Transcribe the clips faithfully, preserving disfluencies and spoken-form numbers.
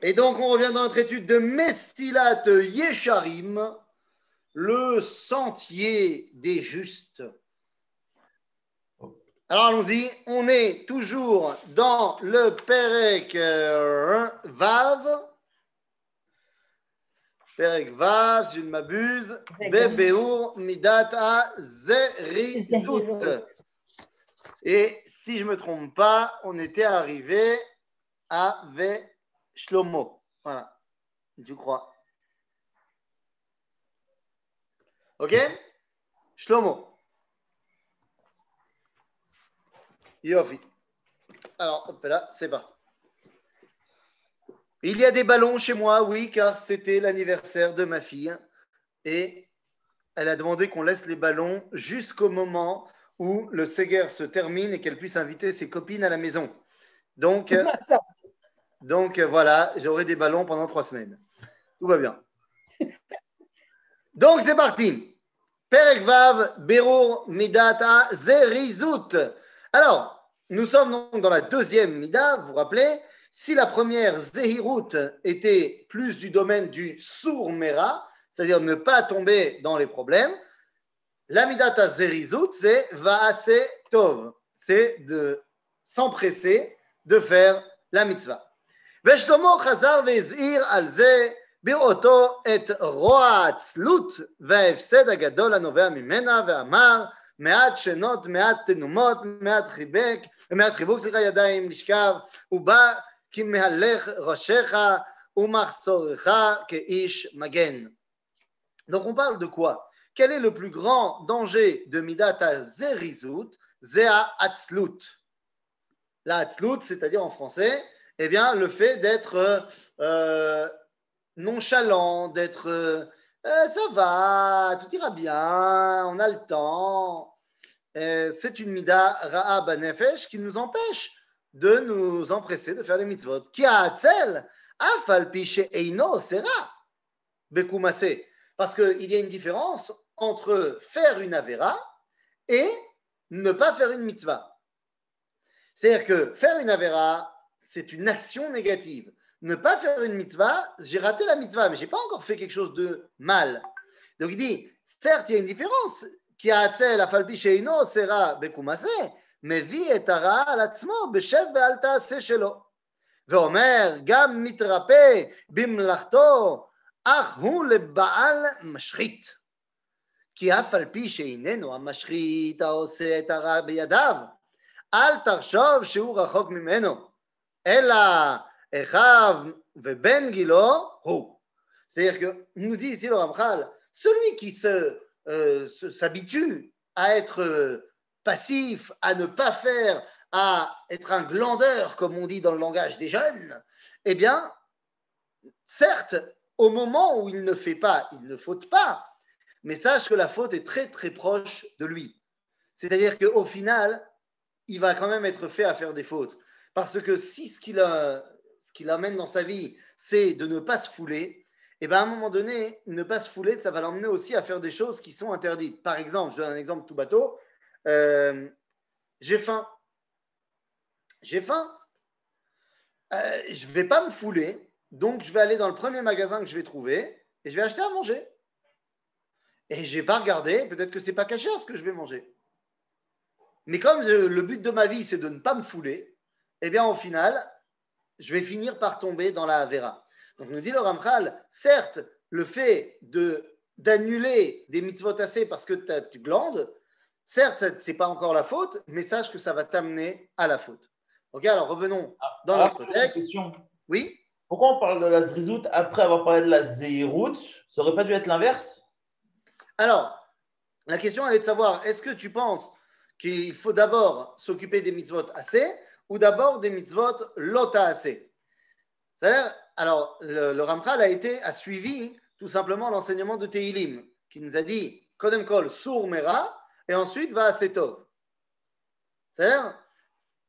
Et donc, on revient dans notre étude de Messilat Yesharim, le sentier des justes. Alors, allons-y. On est toujours dans le Perek Vav. Perek Vav, si je ne m'abuse. Beour Midat Azérizout. Et si je ne me trompe pas, on était arrivé avec Shlomo, voilà, je crois. Ok, Shlomo. Yofi. Alors, hop là, c'est parti. Il y a des ballons chez moi, oui, car c'était l'anniversaire de ma fille. Et elle a demandé qu'on laisse les ballons jusqu'au moment où le Séguer se termine et qu'elle puisse inviter ses copines à la maison. Donc... Donc, voilà, j'aurai des ballons pendant trois semaines. Tout va bien. Donc, c'est parti. Perek Vav, Beour Midat Azérizout. Alors, nous sommes donc dans la deuxième Mida, vous vous rappelez. Si la première Zehirut était plus du domaine du Sourmera, c'est-à-dire ne pas tomber dans les problèmes, la Midata Zerizut, c'est Vaase Tov. C'est de s'empresser de faire la mitzvah. ושלמה חזר והזהיר על זה בראותו את רוע העצלות וההפסד הגדול הנובע ממנה ואמר מעט שנות מעט תנומות מעט חיבוק מעט חיבוק סליחה ידיים לשכב ובא כי מהלך ראשך ומחסורך כאיש מגן. Donc on parle de quoi? Quel est le plus grand danger de Midata Zerizut? Zéa Hatzlut. La Hatzlut, c'est-à-dire en français, eh bien, le fait d'être euh, nonchalant, d'être euh, « ça va, tout ira bien, on a le temps », c'est une mida ra'a banefesh qui nous empêche de nous empresser de faire les mitzvot. « Ki ha'atzel afal pi she'eino sera bekumase » parce qu'il y a une différence entre faire une avera et ne pas faire une mitzvah. C'est-à-dire que faire une avera, c'est une action négative. Ne pas faire une mitzvah, j'ai raté la mitzvah, mais je n'ai pas encore fait quelque chose de mal. Donc il dit, certes, il y a une différence, c'est-à-dire que nous dit ici le Ramchal, celui qui se, euh, se, s'habitue à être passif, à ne pas faire, à être un glandeur, comme on dit dans le langage des jeunes, eh bien, certes, au moment où il ne fait pas, il ne faute pas, mais sache que la faute est très très proche de lui. C'est-à-dire qu'au final, il va quand même être fait à faire des fautes. Parce que si ce qu'il, a, ce qu'il amène dans sa vie, c'est de ne pas se fouler, et bien à un moment donné, ne pas se fouler, ça va l'emmener aussi à faire des choses qui sont interdites. Par exemple, je donne un exemple tout bateau, euh, j'ai faim. J'ai faim. Euh, je ne vais pas me fouler, donc je vais aller dans le premier magasin que je vais trouver, et je vais acheter à manger. Et je n'ai pas regardé, peut-être que ce n'est pas caché ce que je vais manger. Mais comme je, le but de ma vie, c'est de ne pas me fouler, eh bien, au final, je vais finir par tomber dans la Avera. Donc, nous dit le Ramchal, certes, le fait de, d'annuler des mitzvot assez parce que tu glandes, certes, ce n'est pas encore la faute, mais sache que ça va t'amener à la faute. Ok, alors revenons dans ah, notre texte. Oui. Pourquoi on parle de la Zrizout après avoir parlé de la Zehirut? Ça n'aurait pas dû être l'inverse? Alors, la question, elle est de savoir, est-ce que tu penses qu'il faut d'abord s'occuper des mitzvot assez ou d'abord des mitzvot lotaasé. C'est-à-dire, alors, le, le Ramchal a, été, a suivi tout simplement l'enseignement de Tehilim, qui nous a dit, Kodem Kol, Sour Mera, et ensuite va à Setov. C'est-à-dire,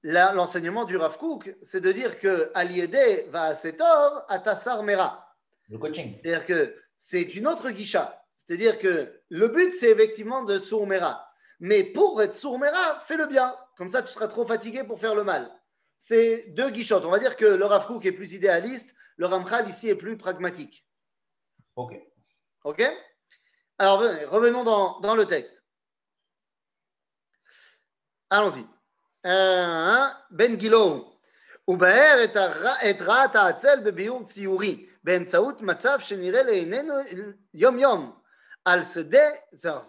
la, l'enseignement du Rav Kook, c'est de dire que Aliédé va à Setov, à Tassar Mera. Le coaching. C'est-à-dire que c'est une autre guicha. C'est-à-dire que le but, c'est effectivement de Sour Mera. Mais pour être Sour Mera, fais le bien. Comme ça, tu seras trop fatigué pour faire le mal. c'est deux guichottes. On va dire que le Rav Kook est plus idéaliste, le Ramchal ici est plus pragmatique. Ok. Ok. Alors, revenons dans, dans le texte. Allons-y. Ben Gilou. Ubaer et rat à Atzel bebiur tsiuri. Ben tsaout matzav shenire leinen yom yom. Al sede.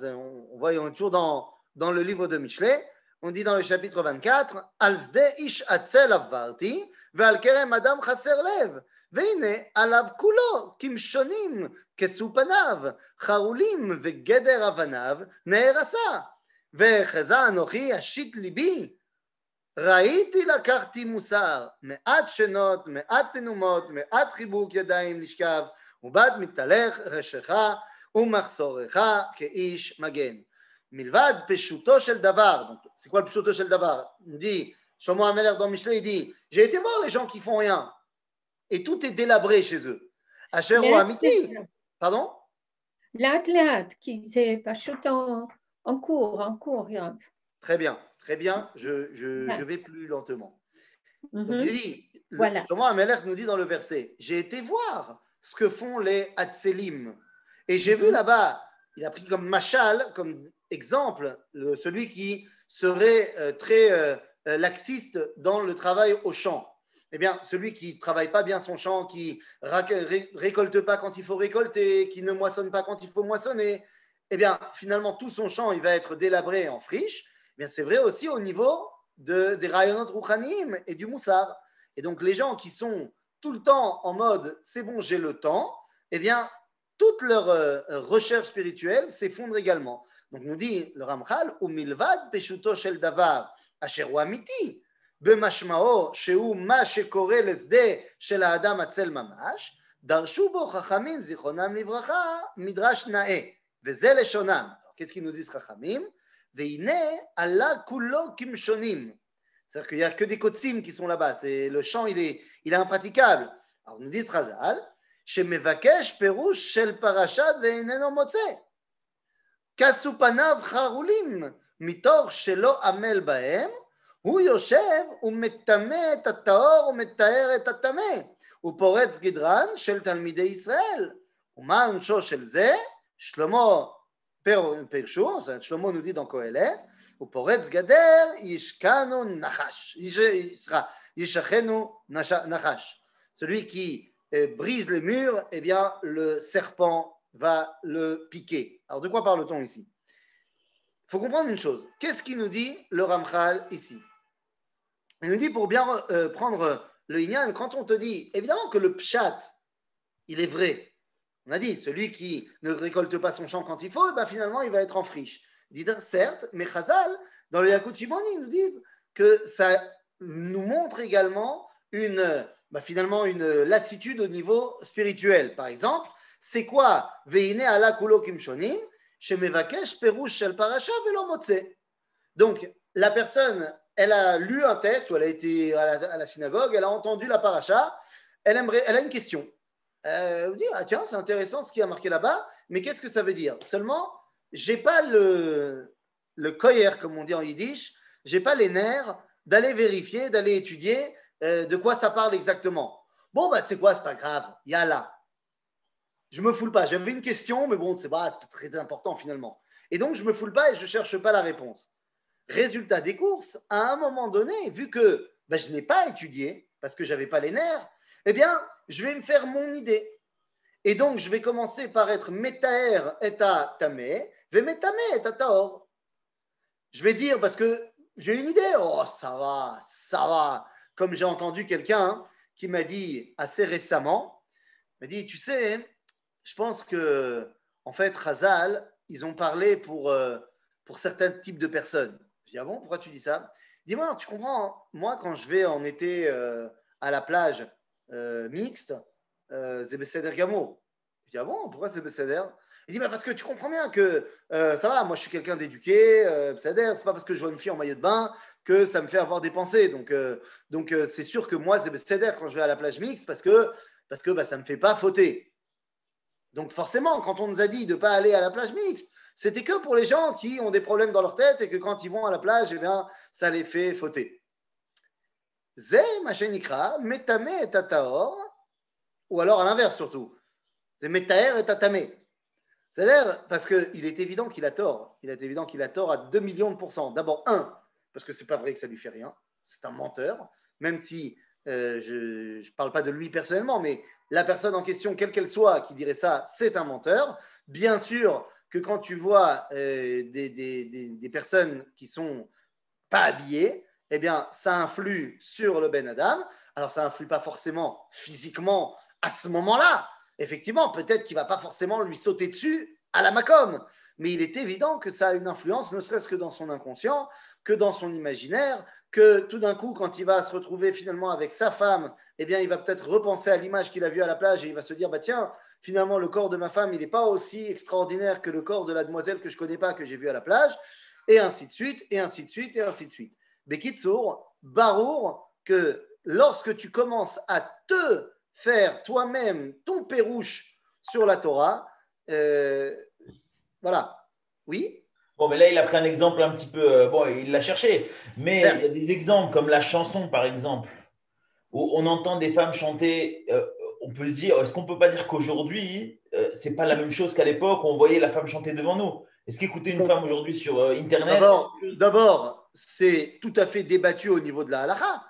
On voit, on est toujours dans, dans le livre de Michelet. On dit dans le chapitre vingt-quatre, Al sede ish atzel avvarti, ve'al kerem adam chaser lev. והנה עליו כולו כמשונים כסו פניו חרולים וגדר אבניו נהרסה וחזה אנוכי אשית ליבי ראיתי לקחתי מוסר מעט שנות מעט תנומות מעט חיבוק ידיים לשכב ובד מתהלך רשך ומחסורך כאיש מגן מלבד פשוטו של דבר. C'est quoi le פשוטו של דבר? Il dit, Shlomo HaMelech dans Michelet, il dit, j'ai été voir les gens qui font rien. Et tout est délabré chez eux. Asher ou Amiti. Pardon? L'athlète qui s'est pas chuté en cours, en cours. Très bien, très bien. Je, je, ouais. je vais plus lentement. Mm-hmm. Donc, il dit, voilà. Justement, Amelech nous dit dans le verset, j'ai été voir ce que font les Hatselim. Et j'ai mm-hmm. vu là-bas, il a pris comme machal, comme exemple, le, celui qui serait euh, très euh, laxiste dans le travail au champ. Eh bien, celui qui ne travaille pas bien son champ, qui ne récolte pas quand il faut récolter, qui ne moissonne pas quand il faut moissonner, eh bien, finalement, tout son champ, il va être délabré en friche. Eh bien, c'est vrai aussi au niveau de, des rayonot rouchanim et du moussar. Et donc, les gens qui sont tout le temps en mode « c'est bon, j'ai le temps », eh bien, toute leur euh, recherche spirituelle s'effondre également. Donc, nous dit le Ramchal « Umilvad peshuto shel davar asher hu amiti » במשמעו שהוא מה שקורה לשדה של האדם הצל ממש, דרשו בו חכמים זיכרונם לברכה מדרש נאה, וזה לשונם. Qu'est-ce nous disent חכמים? והנה עלה כולו כמשונים. C'est-à-dire qu'il n'y a que des קוצים qui sont là-bas. C'est le champ, il est, il est impraticable. Alors nous disent חז"ל, שמבקש פירוש של פרשה ואיננו מוצא. כסו פניו חרולים מתוך שלא עמל בהם. הוא יושב ומטמא את הטהור ומטהר את הטמא, הוא פורץ גדרן של תלמידי ישראל. ומה עונשו של זה? שלמה פירשו, שלמה נודי דן קהלת, הוא פורץ גדר, ישכנו נחש, ישכנו נחש. Celui qui brise les murs, eh bien, le serpent va le piquer. Alors de quoi parle-t-on ici? Il faut comprendre une chose. Qu'est-ce qu'il nous dit le Ramchal ici? Il nous dit, pour bien euh, prendre le Inyan, quand on te dit, évidemment que le pshat, il est vrai. On a dit, celui qui ne récolte pas son champ quand il faut, ben finalement, il va être en friche. Il dit, certes, mais Chazal, dans le Yakut Shimoni, ils nous disent que ça nous montre également une, ben finalement, une lassitude au niveau spirituel. Par exemple, c'est quoi Veine ala kulo kimshonim? Shemevakesh perush shel paracha velo motze. Donc, la personne, elle a lu un texte, ou elle a été à la, à la synagogue, elle a entendu la paracha, elle, aimerait, elle a une question. Euh, elle dit, ah tiens, c'est intéressant ce qui a marqué là-bas, mais qu'est-ce que ça veut dire? Seulement, je n'ai pas le, le koyer, comme on dit en yiddish, je n'ai pas les nerfs d'aller vérifier, d'aller étudier euh, de quoi ça parle exactement. Bon, bah, tu sais quoi, c'est pas grave, il y a là. Je ne me foule pas. J'avais une question, mais bon, c'est pas très important finalement. Et donc, je ne me foule pas et je ne cherche pas la réponse. Résultat des courses, à un moment donné, vu que ben, je n'ai pas étudié, parce que je n'avais pas les nerfs, eh bien, je vais me faire mon idée. Et donc, je vais commencer par être métaer et à tamé, vais métamé et à taor. Je vais dire, parce que j'ai une idée, oh, ça va, ça va. Comme j'ai entendu quelqu'un qui m'a dit assez récemment, m'a dit, tu sais, je pense que, en fait, Chazal, ils ont parlé pour, euh, pour certains types de personnes. Je dis, ah bon, pourquoi tu dis ça? Dis-moi, tu comprends, moi, quand je vais en été euh, à la plage euh, mixte, euh, c'est Besséder Gamour. Je dis, ah bon, pourquoi c'est Besséder? Il dit, bah, parce que tu comprends bien que euh, ça va, moi, je suis quelqu'un d'éduqué, euh, Besséder, c'est pas parce que je vois une fille en maillot de bain que ça me fait avoir des pensées. Donc, euh, donc euh, c'est sûr que moi, c'est Besséder quand je vais à la plage mixte parce que, parce que bah, ça ne me fait pas fauter. Donc forcément, quand on nous a dit de ne pas aller à la plage mixte, c'était que pour les gens qui ont des problèmes dans leur tête et que quand ils vont à la plage, eh bien, ça les fait fauter. Zé, machenikra, metame et ataor, ou alors à l'inverse surtout. C'est metaer et atame. C'est-à-dire, parce qu'il est évident qu'il a tort. Il est évident qu'il a tort à deux millions de pourcents. D'abord, un, parce que ce n'est pas vrai que ça ne lui fait rien. C'est un menteur. Même si, euh, je ne parle pas de lui personnellement, mais la personne en question, quelle qu'elle soit, qui dirait ça, c'est un menteur. Bien sûr que quand tu vois euh, des, des, des, des personnes qui ne sont pas habillées, eh bien, ça influe sur le Ben Adam. Alors, ça influe pas forcément physiquement à ce moment-là. Effectivement, peut-être qu'il ne va pas forcément lui sauter dessus à la Macom, mais il est évident que ça a une influence, ne serait-ce que dans son inconscient, que dans son imaginaire, que tout d'un coup, quand il va se retrouver finalement avec sa femme, eh bien, il va peut-être repenser à l'image qu'il a vue à la plage et il va se dire, bah tiens, finalement, le corps de ma femme, il n'est pas aussi extraordinaire que le corps de la demoiselle que je ne connais pas, que j'ai vue à la plage, et ainsi de suite, et ainsi de suite, et ainsi de suite. Bekitsour, barour, que lorsque tu commences à te faire toi-même ton pérouche sur la Torah, euh, voilà. Oui. Bon, mais là, il a pris un exemple un petit peu. Euh, bon, il l'a cherché, mais il y a des exemples comme la chanson, par exemple, où on entend des femmes chanter. Euh, on peut se dire, est-ce qu'on peut pas dire qu'aujourd'hui, euh, c'est pas la même chose qu'à l'époque où on voyait la femme chanter devant nous? Est-ce qu'écouter une femme aujourd'hui sur euh, Internet? D'abord, c'est tout à fait débattu au niveau de la halakha.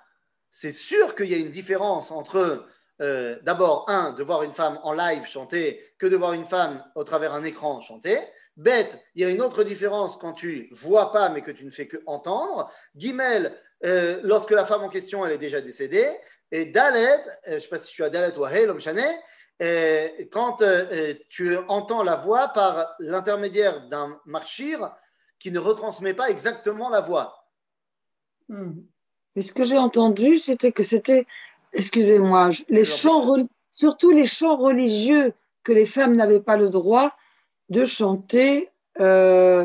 C'est sûr qu'il y a une différence entre Euh, d'abord, un, de voir une femme en live chanter que de voir une femme au travers d'un écran chanter. Bête, il y a une autre différence quand tu vois pas mais que tu ne fais que entendre. Guimel, euh, lorsque la femme en question elle est déjà décédée. Et Dalet, euh, je sais pas si je suis à Dalet ou à Heil, euh, quand euh, tu entends la voix par l'intermédiaire d'un marchir qui ne retransmet pas exactement la voix. Mmh. Mais ce que j'ai entendu, c'était que c'était... Excusez-moi, les chants, surtout les chants religieux que les femmes n'avaient pas le droit de chanter euh,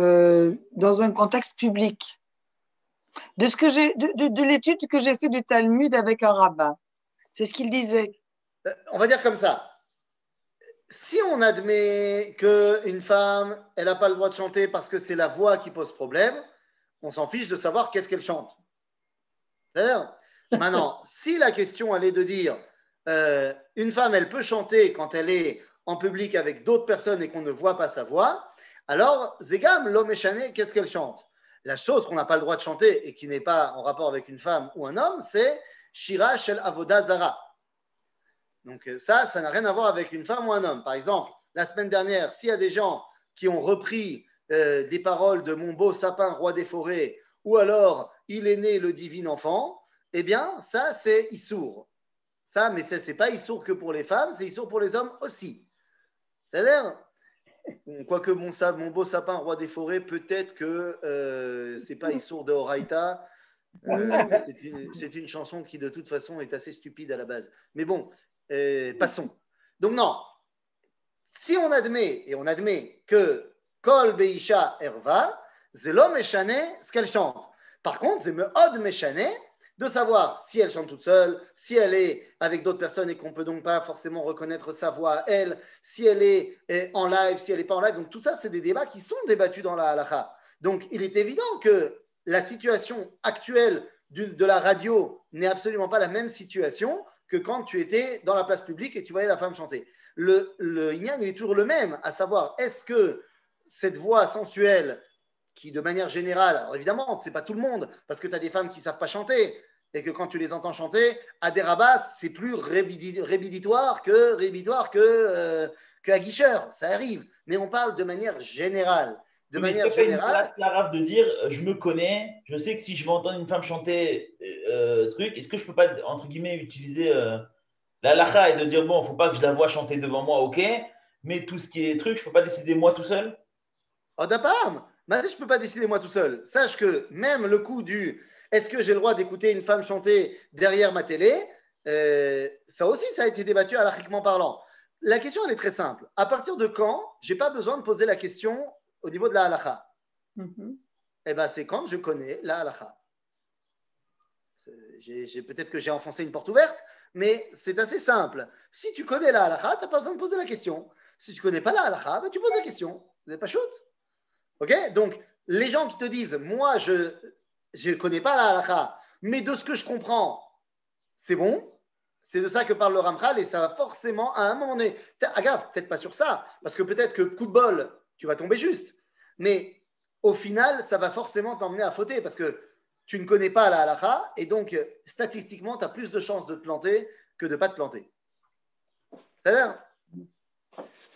euh, dans un contexte public. De, ce que j'ai, de, de, de l'étude que j'ai fait du Talmud avec un rabbin, c'est ce qu'il disait. On va dire comme ça. Si on admet qu'une femme, elle n'a pas le droit de chanter parce que c'est la voix qui pose problème, on s'en fiche de savoir qu'est-ce qu'elle chante. D'ailleurs, maintenant, si la question allait de dire euh, une femme, elle peut chanter quand elle est en public avec d'autres personnes et qu'on ne voit pas sa voix, alors Zegam, l'homme échané, qu'est-ce qu'elle chante? La chose qu'on n'a pas le droit de chanter et qui n'est pas en rapport avec une femme ou un homme, c'est Shira Shel Avoda Zara. Donc ça, ça n'a rien à voir avec une femme ou un homme. Par exemple, la semaine dernière, s'il y a des gens qui ont repris euh, des paroles de Mon beau sapin, roi des forêts, ou alors Il est né le divin enfant, eh bien, ça, c'est Issour. Ça, mais ce n'est pas Issour que pour les femmes, c'est Issour pour les hommes aussi. C'est-à-dire, quoique mon, mon beau sapin, roi des forêts, peut-être que euh, ce n'est pas Issour de Horaïta. Euh, c'est, une, c'est une chanson qui, de toute façon, est assez stupide à la base. Mais bon, euh, passons. Donc, non. Si on admet, et on admet que Kol Beisha Erva, Zelo Meshané, ce qu'elle chante. Par contre, c'est Meod Meshané, de savoir si elle chante toute seule, si elle est avec d'autres personnes et qu'on ne peut donc pas forcément reconnaître sa voix à elle, si elle est en live, si elle n'est pas en live. Donc tout ça, c'est des débats qui sont débattus dans la halakha. Donc il est évident que la situation actuelle du, de la radio n'est absolument pas la même situation que quand tu étais dans la place publique et tu voyais la femme chanter. Le, le Inyan, il est toujours le même, à savoir, est-ce que cette voix sensuelle qui, de manière générale, alors évidemment, ce n'est pas tout le monde, parce que tu as des femmes qui ne savent pas chanter, et que quand tu les entends chanter, à des rabats, c'est plus rébiditoire que, rébiditoire que, euh, que aguicheur, ça arrive. Mais on parle de manière générale. De mais manière générale. C'est la rave de dire, je me connais, je sais que si je vais entendre une femme chanter euh, truc, est-ce que je ne peux pas, entre guillemets, utiliser euh, la halakha et de dire, bon, il ne faut pas que je la vois chanter devant moi, ok, mais tout ce qui est truc, je ne peux pas décider moi tout seul? Oh, d'accord. Mais je ne peux pas décider moi tout seul. Sache que même le coup du « est-ce que j'ai le droit d'écouter une femme chanter derrière ma télé euh, ?» ça aussi, ça a été débattu halakhiquement parlant. La question, elle est très simple. À partir de quand, je n'ai pas besoin de poser la question au niveau de la halakha. Mm-hmm. Eh bien, c'est quand je connais la halakha. J'ai, j'ai, peut-être que j'ai enfoncé une porte ouverte, mais c'est assez simple. Si tu connais la halakha, tu n'as pas besoin de poser la question. Si tu ne connais pas la halakha, ben, tu poses la question. Vous n'êtes pas shoot. Ok, donc les gens qui te disent moi je je connais pas la halakha, mais de ce que je comprends, c'est bon. C'est de ça que parle le Ramchal et ça va forcément à un moment donné. Agave, peut-être pas sur ça, parce que peut-être que coup de bol, tu vas tomber juste. Mais au final, ça va forcément t'emmener à fauter parce que tu ne connais pas la halakha et donc statistiquement, tu as plus de chances de te planter que de ne pas te planter. Ça a l'air ?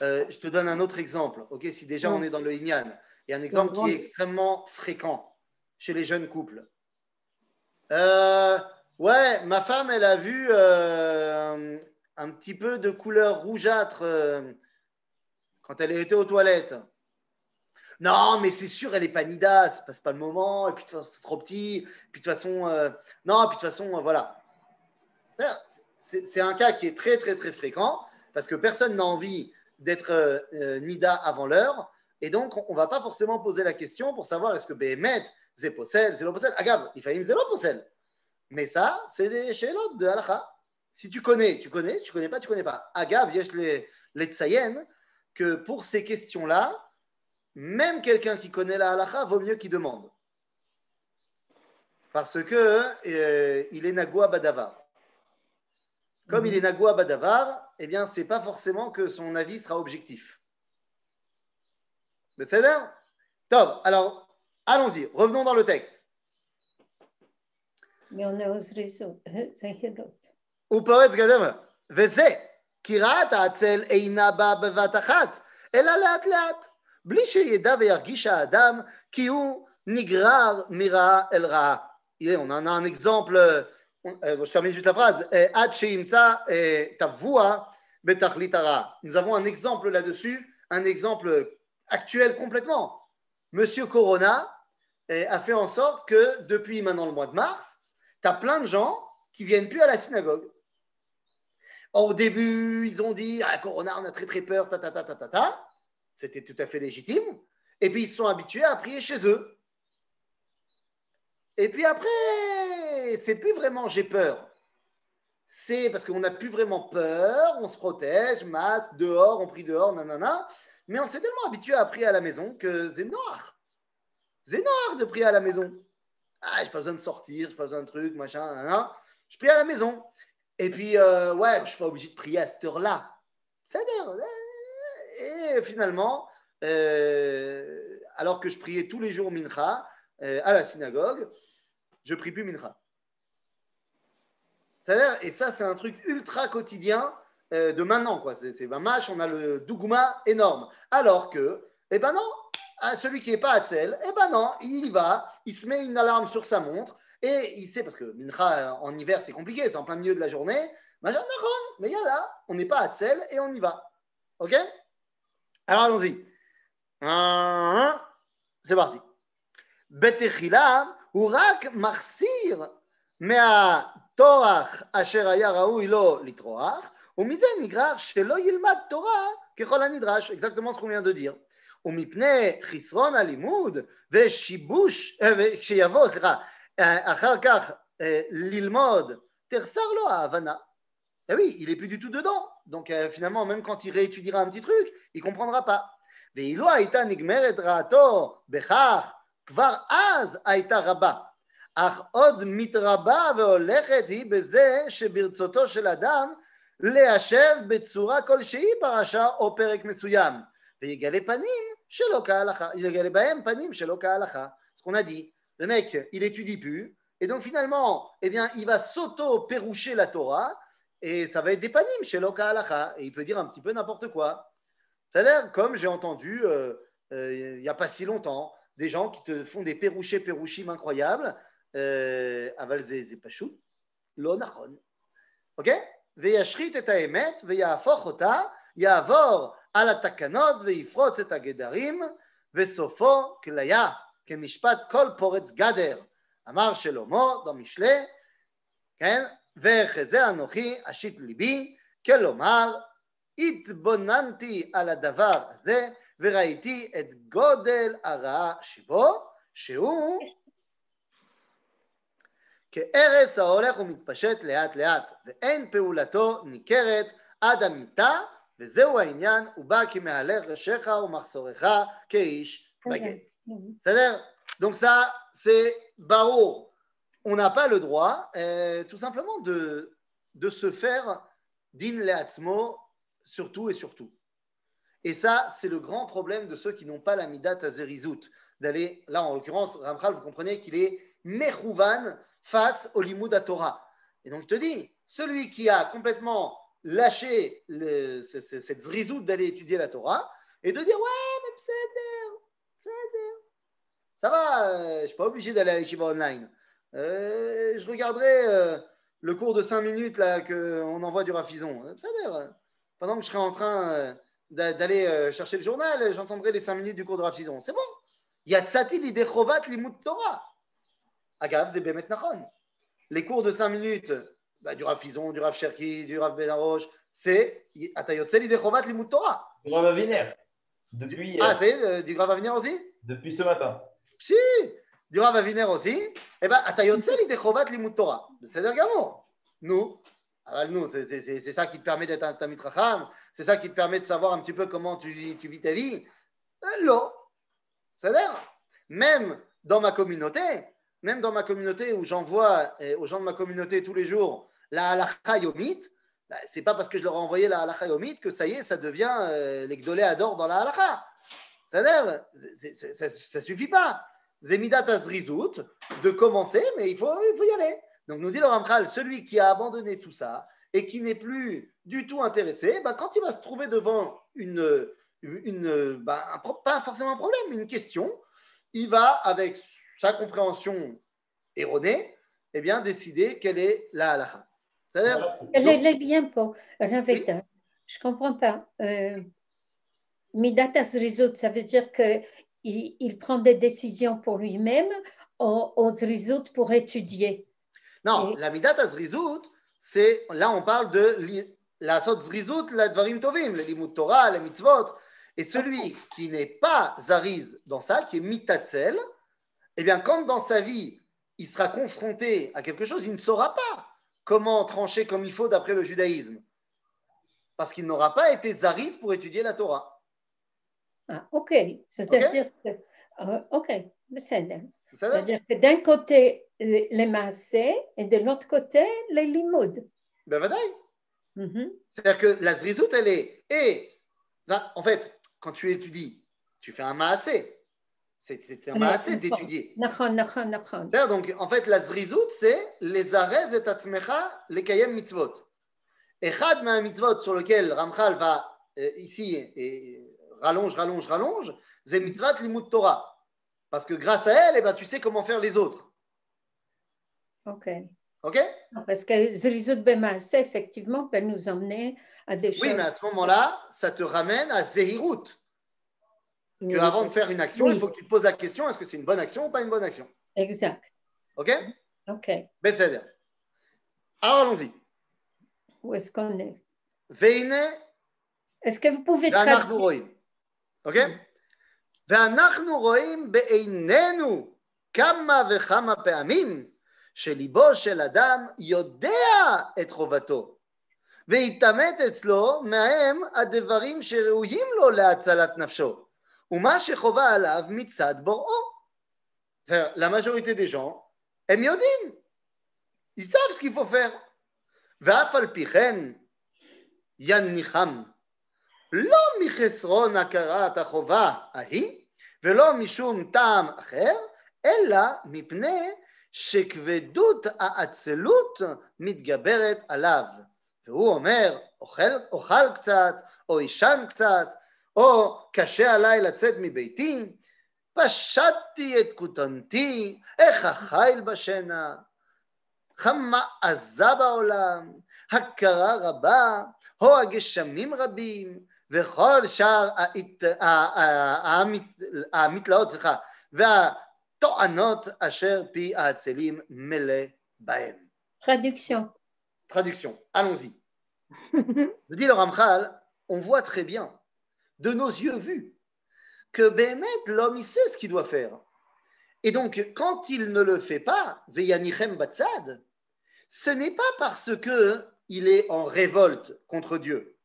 Euh, je te donne un autre exemple, okay, si déjà on est dans le Inyan. Il y a un exemple qui est extrêmement fréquent chez les jeunes couples. Euh, ouais, ma femme, elle a vu euh, un, un petit peu de couleur rougeâtre euh, quand elle était aux toilettes. Non, mais c'est sûr, elle est pas nidas, passe pas le moment, et puis de toute façon, c'est trop petit, puis de toute façon, euh, non, puis de toute façon, euh, voilà. C'est, c'est un cas qui est très, très, très fréquent, parce que personne n'a envie d'être euh, euh, nida avant l'heure, et donc on ne va pas forcément poser la question pour savoir est-ce que Béhémet, Zéposel, Zéloposel, Agave, il faillit Zéloposel. Mais ça, c'est des shélot de halakha. Si tu connais, tu connais, si tu ne connais pas, tu ne connais pas. Agave, yesh les, les tsayen, que pour ces questions-là, même quelqu'un qui connaît la halakha, vaut mieux qu'il demande. Parce que euh, il est Nagua Badavar. Comme il est Nagua Badavar, eh bien, ce n'est pas forcément que son avis sera objectif. Mais c'est là. Top. Alors, allons-y. Revenons dans le texte. Mais on est aux réseaux. Ou poète gadam. Veze. Kirat atzel einaba bevatachat. El alat lat. Bli sheyeda ve'argisha adam ki hu nigrar mira el ra. On en a un exemple. Je termine juste la phrase. Nous avons un exemple là-dessus, un exemple actuel complètement. Monsieur Corona a fait en sorte que depuis maintenant le mois de mars, tu as plein de gens qui ne viennent plus à la synagogue. Or, au début, ils ont dit ah, « Corona, on a très très peur, ta ta ta ta ta ta ». C'était tout à fait légitime. Et puis, ils se sont habitués à prier chez eux. Et puis après, c'est plus vraiment j'ai peur. C'est parce qu'on n'a plus vraiment peur, on se protège, masque, dehors, on prie dehors, nanana. Mais on s'est tellement habitué à prier à la maison que c'est noir. C'est noir de prier à la maison. Ah, j'ai pas besoin de sortir, j'ai pas besoin de trucs, machin, nanana. Je prie à la maison. Et puis, euh, ouais, je suis pas obligé de prier à cette heure-là. C'est-à-dire, et finalement, euh, alors que je priais tous les jours mincha euh, à la synagogue, je prie plus mincha. Et ça, c'est un truc ultra quotidien euh, de maintenant, quoi. C'est vamash, on a le dougma énorme. Alors que, eh ben non, à celui qui n'est pas Hatzel, eh ben non, il y va, il se met une alarme sur sa montre et il sait, parce que mincha en hiver, c'est compliqué, c'est en plein milieu de la journée. Mais il y a là, on n'est pas Hatzel et on y va. Ok? Alors allons-y. C'est parti. Betechila. Urak marsir mea torach asher haya raoui lo litroach umize nigrar shelo yilmad Torah kechol hanidrash. Exactement ce qu'on vient de dire. Umipne chisron halimud veshibush sheyavo slicha achar kach lilmod tersar lo havana. Eh oui, il est plus du tout dedans. Donc euh, finalement, même quand il réétudiera un petit truc, il comprendra pas. Veilo haita nigmeret ra'ato bechach כבר אז הייתה רבה, אך עוד מתרבה והולכת היא בזה שברצותו של אדם ליישב בצורה כלשהי פרשה או פרק מסוים, ויגלה פנים שלא כהלכה, יגלה בהם פנים שלא כהלכה. Ce qu'on a dit, le mec, il étudie plus, et donc finalement, eh bien, il va s'auto-perroucher la Torah, et ça va être des panim שלא כהלכה, et il peut dire un petit peu n'importe quoi. C'est-à-dire, comme j'ai entendu, euh, euh, il n'y a pas si longtemps, des gens qui te font des perrouchés, perrouchim incroyables. Avalzé, zépachou, l'onachon. Ok? Veyashrit et aemet, veyafochota, yavor alatakanot, veyifrot et agedarim, vesofo kelaya, kemishpat kol poretz gader. Amar Shlomo, dans Michelet, vecheze anochi, ashit libi, kelomar, itbonanti ala davar ze, וראיתי את גודל הרעה שבו, שהוא כערס ההולך ומתפשט לאט לאט, ואין פעולתו ניכרת עד המיטה, וזהו העניין, הוא בא כמהלך ראשך ומחסורך כאיש בגד. בסדר? Donc ça, c'est ברור. on n'a pas le droit, euh, tout simplement, de, de se faire din le'atzmo, surtout et surtout. Et ça, c'est le grand problème de ceux qui n'ont pas la midata Zerizut. D'aller, là, en l'occurrence, Ramchal, vous comprenez qu'il est mechouvan face au limud à Torah. Et donc, je te dis, celui qui a complètement lâché le, ce, ce, cette Zerizut d'aller étudier la Torah et de dire « Ouais, mais pseder, pseder. Ça va, euh, je ne suis pas obligé d'aller à l'Yeshiva online. Euh, je regarderai euh, le cours de cinq minutes là, qu'on envoie du Rav Fiszon. Euh, euh, pendant que je serai en train euh, d'aller euh, chercher le journal, j'entendrai les cinq minutes du cours de Rav Fiszon. C'est bon. Yatsati l'idechovat limud Torah. Agav ze bemet nachon. Les cours de cinq minutes bah, du Rav Fiszon, du Rav Cherki, du Rav Benaroche, c'est atayotse l'idechovat limud Torah. Du Rav Aviner. Depuis, ah, c'est euh, du Rav Aviner aussi. Depuis ce matin. Si, du Rav Aviner aussi. Eh bien, atayotse l'idechovat limud Torah. C'est le gamour. Nous. Alors nous, c'est, c'est, c'est ça qui te permet d'être un Tamid Chacham, c'est ça qui te permet de savoir un petit peu comment tu vis, tu vis ta vie. L'eau, c'est-à-dire, même dans ma communauté, même dans ma communauté où j'envoie eh, aux gens de ma communauté tous les jours la halakha yomite, bah, c'est pas parce que je leur ai envoyé la halakha yomite que ça y est, ça devient euh, les gdolé ador dans la halakha. C'est-à-dire, c'est, c'est, c'est, ça ne suffit pas. Midata Zerizut, de commencer, mais il faut, il faut y aller. Donc, nous dit le Ramchal, celui qui a abandonné tout ça et qui n'est plus du tout intéressé, ben, quand il va se trouver devant une, une ben, un, pas forcément un problème, une question, il va, avec sa compréhension erronée, eh bien, décider quelle est la halakha. C'est-à-dire, le lien pour Rav Eytan, oui. Je ne comprends pas. Euh, Midata Zerizut, ça veut dire qu'il il prend des décisions pour lui-même ou Zerizut pour étudier. Non, la midata Zerizut, c'est là on parle de la sot Zerizut, la dvarim tovim, le limud Torah, les mitzvot, et celui qui n'est pas zariz dans ça, qui est mitatzel, eh bien quand dans sa vie il sera confronté à quelque chose, il ne saura pas comment trancher comme il faut d'après le judaïsme, parce qu'il n'aura pas été zariz pour étudier la Torah. Ah, ok, c'est-à-dire okay que euh, ok, c'est c'est-à-dire que d'un côté les maasés et de l'autre côté les limouds. Ben mm-hmm. C'est-à-dire que la Zerizut, elle est et là, en fait, quand tu étudies, tu fais un maasé. C'est, c'est un maasé d'étudier. Nachon, nachon, nachon. C'est-à-dire donc en fait la Zerizut, c'est les arez et atzmecha les kayem mitzvot. Et chad ma mitzvot sur lequel Ramchal va euh, ici et rallonge, rallonge, rallonge, c'est mitzvot limud Torah. Parce que grâce à elle, eh ben, tu sais comment faire les autres. Ok. Ok. Parce que Zerizut Bemaase, effectivement, peut nous emmener à des oui, choses. Oui, mais à ce moment-là, ça te ramène à Zehirut. Que oui. Avant de faire une action, oui. Il faut que tu te poses la question, est-ce que c'est une bonne action ou pas une bonne action? Exact. Ok. Ok. Besséder. Alors, allons-y. Où est-ce qu'on est? Veine. Est-ce que vous pouvez traduire? Ok. Mm. ואנחנו רואים בעינינו כמה וכמה פעמים שליבו של אדם יודע את חובתו, והתאמת אצלו מהם הדברים שראויים לו להצלת נפשו, ומה שחובה עליו מצד בוראו. La majorité des gens, הם יודעים, ils savent ce qu'il faut faire. ואף על פי כן, יניחם. לא מחסרון הכרת החובה ההיא, ולא משום טעם אחר, אלא מפני שכבדות העצלות מתגברת עליו. והוא אומר, אוכל, אוכל קצת, או ישן קצת, או קשה עליי לצאת מביתי, פשטתי את כותנתי, איך החיל בשינה, כמה עזה בעולם, הכרה רבה, או הגשמים רבים, וכל שאר המתלאות, סליחה, והטוענות אשר פי העצלים מלא בהם. Traduction. Traduction. Allons-y. Me dit le Ramchal, on voit très bien, de nos yeux vus, que Bémet, l'homme, il sait ce qu'il doit faire. Et donc, quand il ne le fait pas, Veyanichem Batsad, ce n'est pas parce qu'il est en révolte contre Dieu.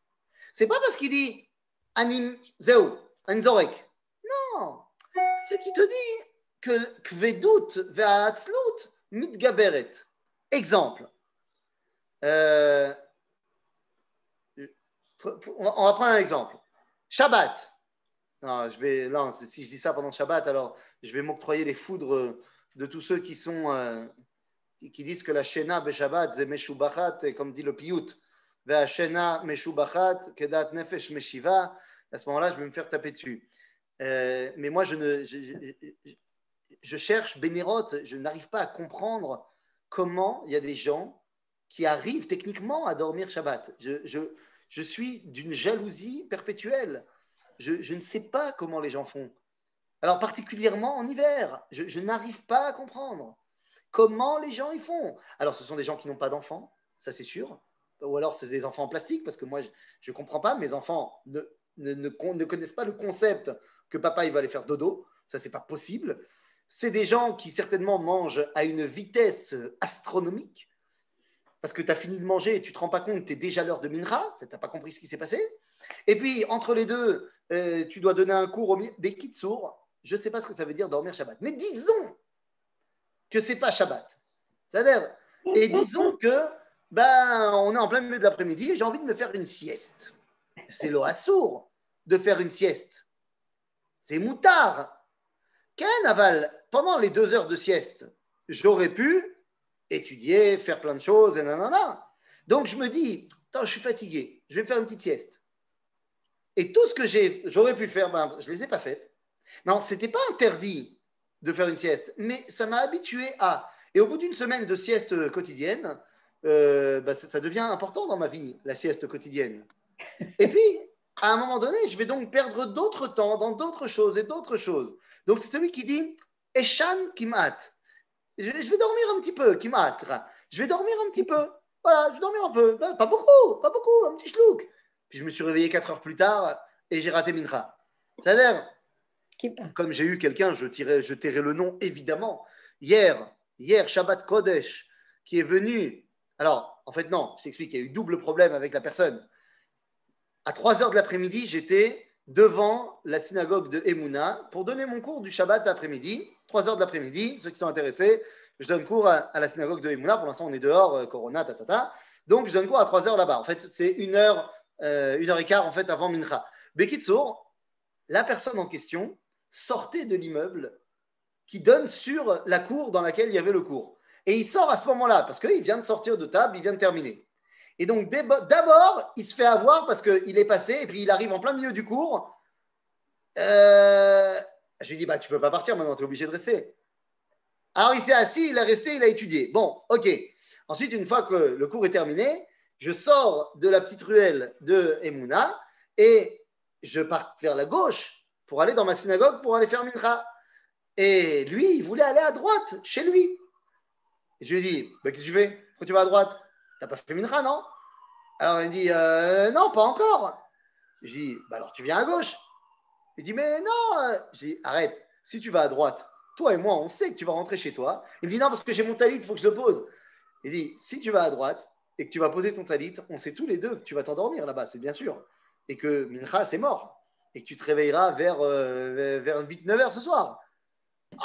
C'est pas parce qu'il dit Anim Zeu, Anzorek. Non, ce qui te dit que Kvedut Veatzlut mitgaberet. Exemple. Euh, on va prendre un exemple. Shabbat. Non, je vais, non, si je dis ça pendant Shabbat, alors je vais m'octroyer les foudres de tous ceux qui sont euh, qui disent que la Shena Beshabbat c'est Meshubachat, et comme dit le Piyut, la Shena Meshubachat, Kedat Nefesh Meshiva. À ce moment-là, je vais me faire taper dessus. Euh, mais moi, je, ne, je, je, je cherche Bénéroth, je n'arrive pas à comprendre comment il y a des gens qui arrivent techniquement à dormir Shabbat. Je, je, je suis d'une jalousie perpétuelle. Je, je ne sais pas comment les gens font. Alors, particulièrement en hiver, je, je n'arrive pas à comprendre comment les gens y font. Alors, ce sont des gens qui n'ont pas d'enfants, ça c'est sûr. Ou alors, c'est des enfants en plastique, parce que moi, je ne comprends pas. Mes enfants ne, ne, ne, ne connaissent pas le concept que papa, il va aller faire dodo. Ça, ce n'est pas possible. C'est des gens qui, certainement, mangent à une vitesse astronomique, parce que tu as fini de manger et tu ne te rends pas compte, tu es déjà l'heure de Minra, tu n'as pas compris ce qui s'est passé. Et puis, entre les deux, euh, tu dois donner un cours au des kitsours. Je ne sais pas ce que ça veut dire dormir Shabbat. Mais disons que ce n'est pas Shabbat. C'est-à-dire, et disons que ben, on est en plein milieu de l'après-midi et j'ai envie de me faire une sieste. C'est l'oassour de faire une sieste. C'est moutard. Ken aval, pendant les deux heures de sieste, j'aurais pu étudier, faire plein de choses, et nanana. Donc, je me dis, je suis fatigué, je vais me faire une petite sieste. Et tout ce que j'ai, j'aurais pu faire, ben, je ne les ai pas faites. Non, ce n'était pas interdit de faire une sieste, mais ça m'a habitué à... Et au bout d'une semaine de sieste quotidienne, euh, ben, ça, ça devient important dans ma vie, la sieste quotidienne. Et puis, à un moment donné, je vais donc perdre d'autres temps dans d'autres choses et d'autres choses. Donc, c'est celui qui dit « Eshan kimat ». Je vais dormir un petit peu, kimat. Je vais dormir un petit peu. Voilà, je vais dormir un peu. Ben, pas beaucoup, pas beaucoup, un petit chlouk. Puis je me suis réveillé quatre heures plus tard et j'ai raté Mincha. C'est-à-dire, comme j'ai eu quelqu'un, je, tirais, je tairai le nom évidemment, hier, hier, Shabbat Kodesh, qui est venu. Alors, en fait, non, je t'explique, il y a eu double problème avec la personne. À trois heures de l'après-midi, j'étais devant la synagogue de Emouna pour donner mon cours du Shabbat d'après-midi. trois heures de l'après-midi, ceux qui sont intéressés, je donne cours à, à la synagogue de Emouna. Pour l'instant, on est dehors, euh, Corona, tatata. Donc, je donne cours à trois heures là-bas. En fait, c'est une heure. Euh, une heure et quart en fait avant Mincha. Bekitsour, la personne en question sortait de l'immeuble qui donne sur la cour dans laquelle il y avait le cours. Et il sort à ce moment-là parce qu'il vient de sortir de table, il vient de terminer. Et donc d'abord, il se fait avoir parce qu'il est passé et puis il arrive en plein milieu du cours. Euh, je lui dis, bah, tu peux pas partir maintenant, tu es obligé de rester. Alors il s'est assis, il est resté, il a étudié. Bon, ok. Ensuite, une fois que le cours est terminé, je sors de la petite ruelle de Emouna et je pars vers la gauche pour aller dans ma synagogue pour aller faire Mincha. Et lui, il voulait aller à droite, chez lui. Et je lui dis, bah, qu'est-ce que tu fais? Pourquoi tu vas à droite? T'as pas fait Mincha, non? Alors il me dit, euh, non, pas encore. Je dis, bah, alors tu viens à gauche. Il dit, mais non. Je dis, arrête, si tu vas à droite, toi et moi, on sait que tu vas rentrer chez toi. Il me dit, non, parce que j'ai mon talit, il faut que je le pose. Il dit, si tu vas à droite, et que tu vas poser ton talit, on sait tous les deux que tu vas t'endormir là-bas, c'est bien sûr. Et que Mincha, c'est mort. Et que tu te réveilleras vers, euh, vers huit neuf heures ce soir.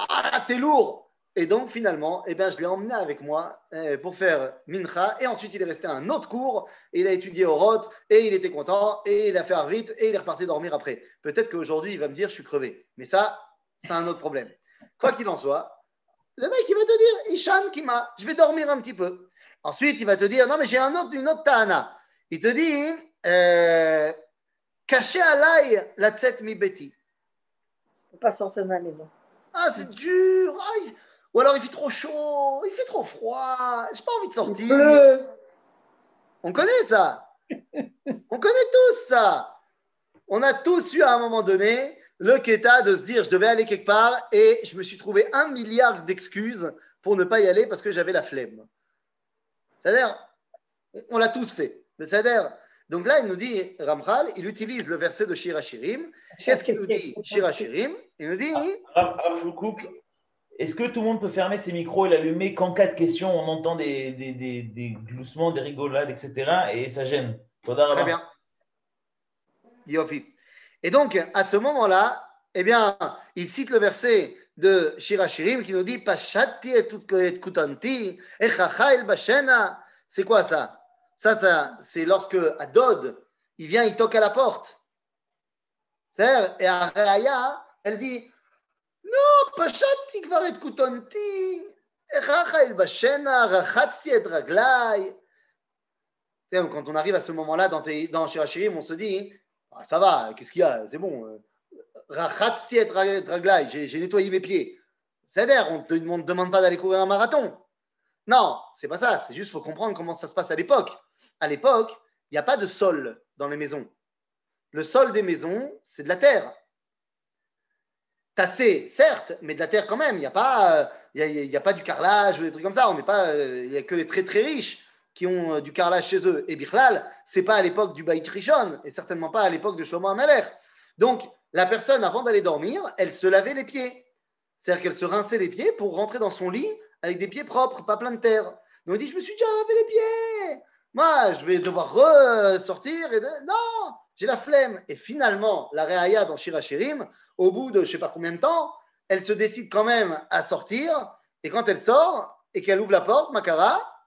Ah là, t'es lourd! Et donc, finalement, eh ben, je l'ai emmené avec moi euh, pour faire Mincha. Et ensuite, il est resté à un autre cours. Et il a étudié au Roth. Et il était content. Et il a fait Arvit. Et il est reparti dormir après. Peut-être qu'aujourd'hui, il va me dire, je suis crevé. Mais ça, c'est un autre problème. Quoi qu'il en soit, le mec, il va te dire, Ishan Kima, je vais dormir un petit peu. Ensuite, il va te dire, non, mais j'ai un autre, une autre ta'ana. Il te dit, caché alaï la tset mi beti. Il ne peut pas sortir de la maison. Ah, c'est dur. Aïe. Ou alors, il fait trop chaud, il fait trop froid, je n'ai pas envie de sortir. Bleu. On connaît ça. On connaît tous ça. On a tous eu à un moment donné le kéta de se dire, je devais aller quelque part et je me suis trouvé un milliard d'excuses pour ne pas y aller parce que j'avais la flemme. C'est-à-dire, on l'a tous fait. C'est-à-dire, donc là, il nous dit, Ramchal, il utilise le verset de Shir HaShirim. Qu'est-ce qu'il nous dit, Shir HaShirim? Il nous dit… Ah, Rav, je vous coupe. Est-ce que tout le monde peut fermer ses micros et l'allumer quand quatre questions, on entend des, des, des, des gloussements, des rigolades, et cetera. Et ça gêne. Très bien. Yofi. Et donc, à ce moment-là, eh bien, il cite le verset de Shir HaShirim qui nous dit Pashati et Kutanti, Echacha el Bashena. C'est quoi ça? Ça, ça c'est lorsque Adod, il vient, il toque à la porte. C'est-à-dire, et Araya, elle dit non, Pashati kvar et Kutanti, Echacha el Bashena, Rachatsi et Raglai. Quand on arrive à ce moment-là dans, dans Shir HaShirim, on se dit ah, ça va, qu'est-ce qu'il y a? C'est bon. J'ai, j'ai nettoyé mes pieds. C'est-à-dire, on ne te demande pas d'aller courir un marathon. Non, c'est pas ça. C'est juste qu'il faut comprendre comment ça se passe à l'époque. À l'époque, il n'y a pas de sol dans les maisons. Le sol des maisons, c'est de la terre. Tassé, certes, mais de la terre quand même. Il n'y a, euh, y a, y a pas du carrelage ou des trucs comme ça. Il euh, n'y a que les très très riches qui ont euh, du carrelage chez eux. Et Bichlal, ce n'est pas à l'époque du Baït Rishon et certainement pas à l'époque de Shlomo Amalek. Donc, la personne, avant d'aller dormir, elle se lavait les pieds. C'est-à-dire qu'elle se rinçait les pieds pour rentrer dans son lit avec des pieds propres, pas plein de terre. Donc, elle dit, je me suis déjà lavé les pieds. Moi, je vais devoir ressortir. Et de... Non, j'ai la flemme. Et finalement, la Réaïa dans Shir HaShirim, au bout de je ne sais pas combien de temps, elle se décide quand même à sortir. Et quand elle sort et qu'elle ouvre la porte, Makara,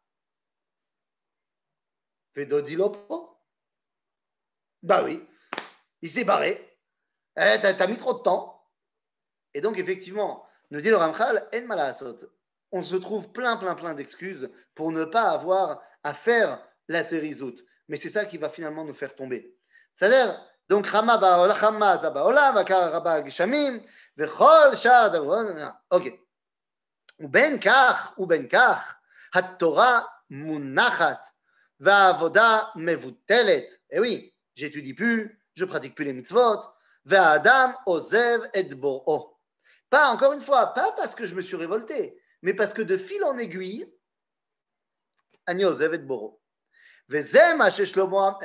Vedodilopo. Bah oui, il s'est barré. Eh, t'as, t'as mis trop de temps. Et donc, effectivement, nous dit le Ramchal, en malasot, on se trouve plein, plein, plein d'excuses pour ne pas avoir à faire la Zerizout. Mais c'est ça qui va finalement nous faire tomber. C'est-à-dire, donc, Rama ba'olam, Rama za'ba'olam, Vakar Rabba Geshamim, Vechol Shad. Ok. Ou ben kach, ou ben kach, Hat-Torah munachat, Va'avoda mevutelet. Eh oui, j'étudie plus, je pratique plus les mitzvot. Adam osev et boro. Pas encore une fois, pas parce que je me suis révolté, mais parce que de fil en aiguille, ani osev et boro. Vezem asher Shlomo,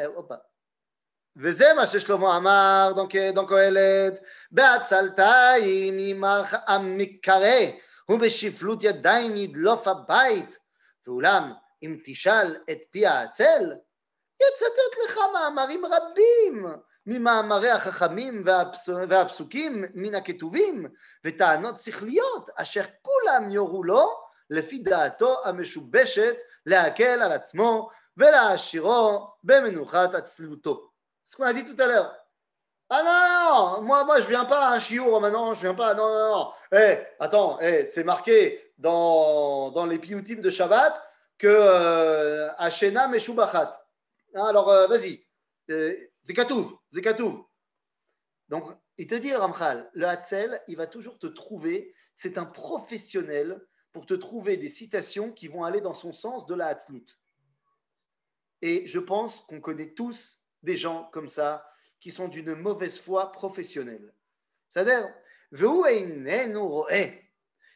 vezem asher Shlomo amar donc donc Kohelet, be'atzaltaim imach amikare, ubeshiflut yadayim yidlof habayit, ve'ulam im tishal et pi ha'atzel, yatzatet lecha ma'amarim rabim. ממאמרי החכמים והפסוקים מן הכתובים וטענות שכליות אשר כולם יורו לו לפי דעתו המשובשת להקל על עצמו ולהעשירו במנוחת עצלותו. C'est ce qu'on a dit tout à l'heure. Ah non, non, non, moi, moi je viens pas à un chiour maintenant, je viens pas, non, non, non. Eh, attends, eh, c'est marqué dans, dans les piyoutim de Shabbat que Hashena Meshubachat. Alors euh, vas-y. Euh, Zekatouv, Zekatouv. Donc, il te dit, le Ramchal, le Hatzel, il va toujours te trouver, c'est un professionnel pour te trouver des citations qui vont aller dans son sens de la Hatzlut. Et je pense qu'on connaît tous des gens comme ça qui sont d'une mauvaise foi professionnelle. C'est-à-dire, Ve'hu einenu ro'eh,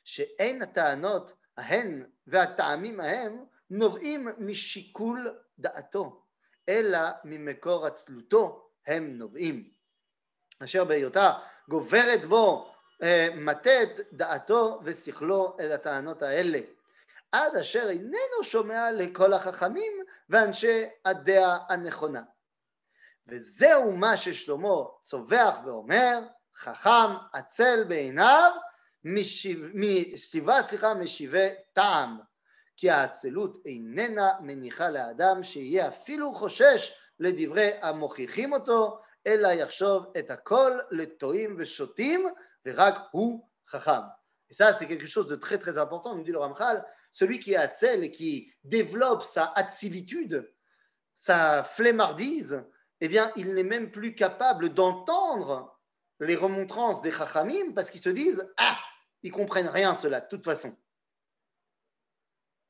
she'en ta'anot ahen ve'ata'amim ahem nov'im mishikul da'ato. אלא ממקור עצלותו הם נובעים. אשר בהיותה גוברת בו מתת דעתו ושכלו אל הטענות האלה. עד אשר איננו שומע לכל החכמים ואנשי הדעה הנכונה. וזהו מה ששלמה צובח ואומר, חכם עצל בעיניו משיבה, סליחה, משיבה טעם. כי האצילות איננה מניחה לאדם שיהיה אפילו חושש לדברי המוכיחים אותו, אלא יחשוב את הכל לטועים ושוטים, ורק הוא חכם. Et ça, c'est quelque chose de très très important, nous dit le Ramchal, celui qui est atzel et qui développe sa atsilitude, sa flemmardise, eh bien, il n'est même plus capable d'entendre les remontrances des chachamim parce qu'ils se disent « Ah, ils ne comprennent rien cela, de toute façon ».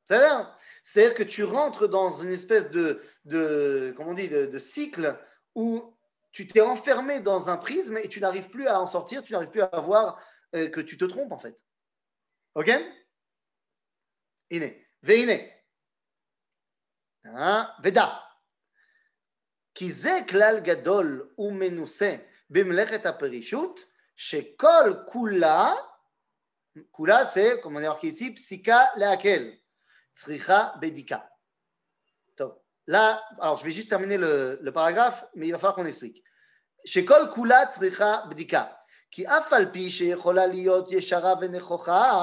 C'est-à-dire, c'est-à-dire que tu rentres dans une espèce de, de, comment on dit, de, de cycle où tu t'es enfermé dans un prisme et tu n'arrives plus à en sortir, tu n'arrives plus à voir euh, que tu te trompes en fait. Ok? Iné. Veiné. Veda. Kize klal gadol ou menuse bimlechet aperishut shekol kula. Kula, c'est, comme on a marqué ici, psika leakel. Tsricha bedika. Là, alors je vais juste terminer le, le paragraphe, mais il va falloir qu'on explique. Shekol kula tsricha bedika. כי אף על פי שיכולה להיות ישרה ונכוחה,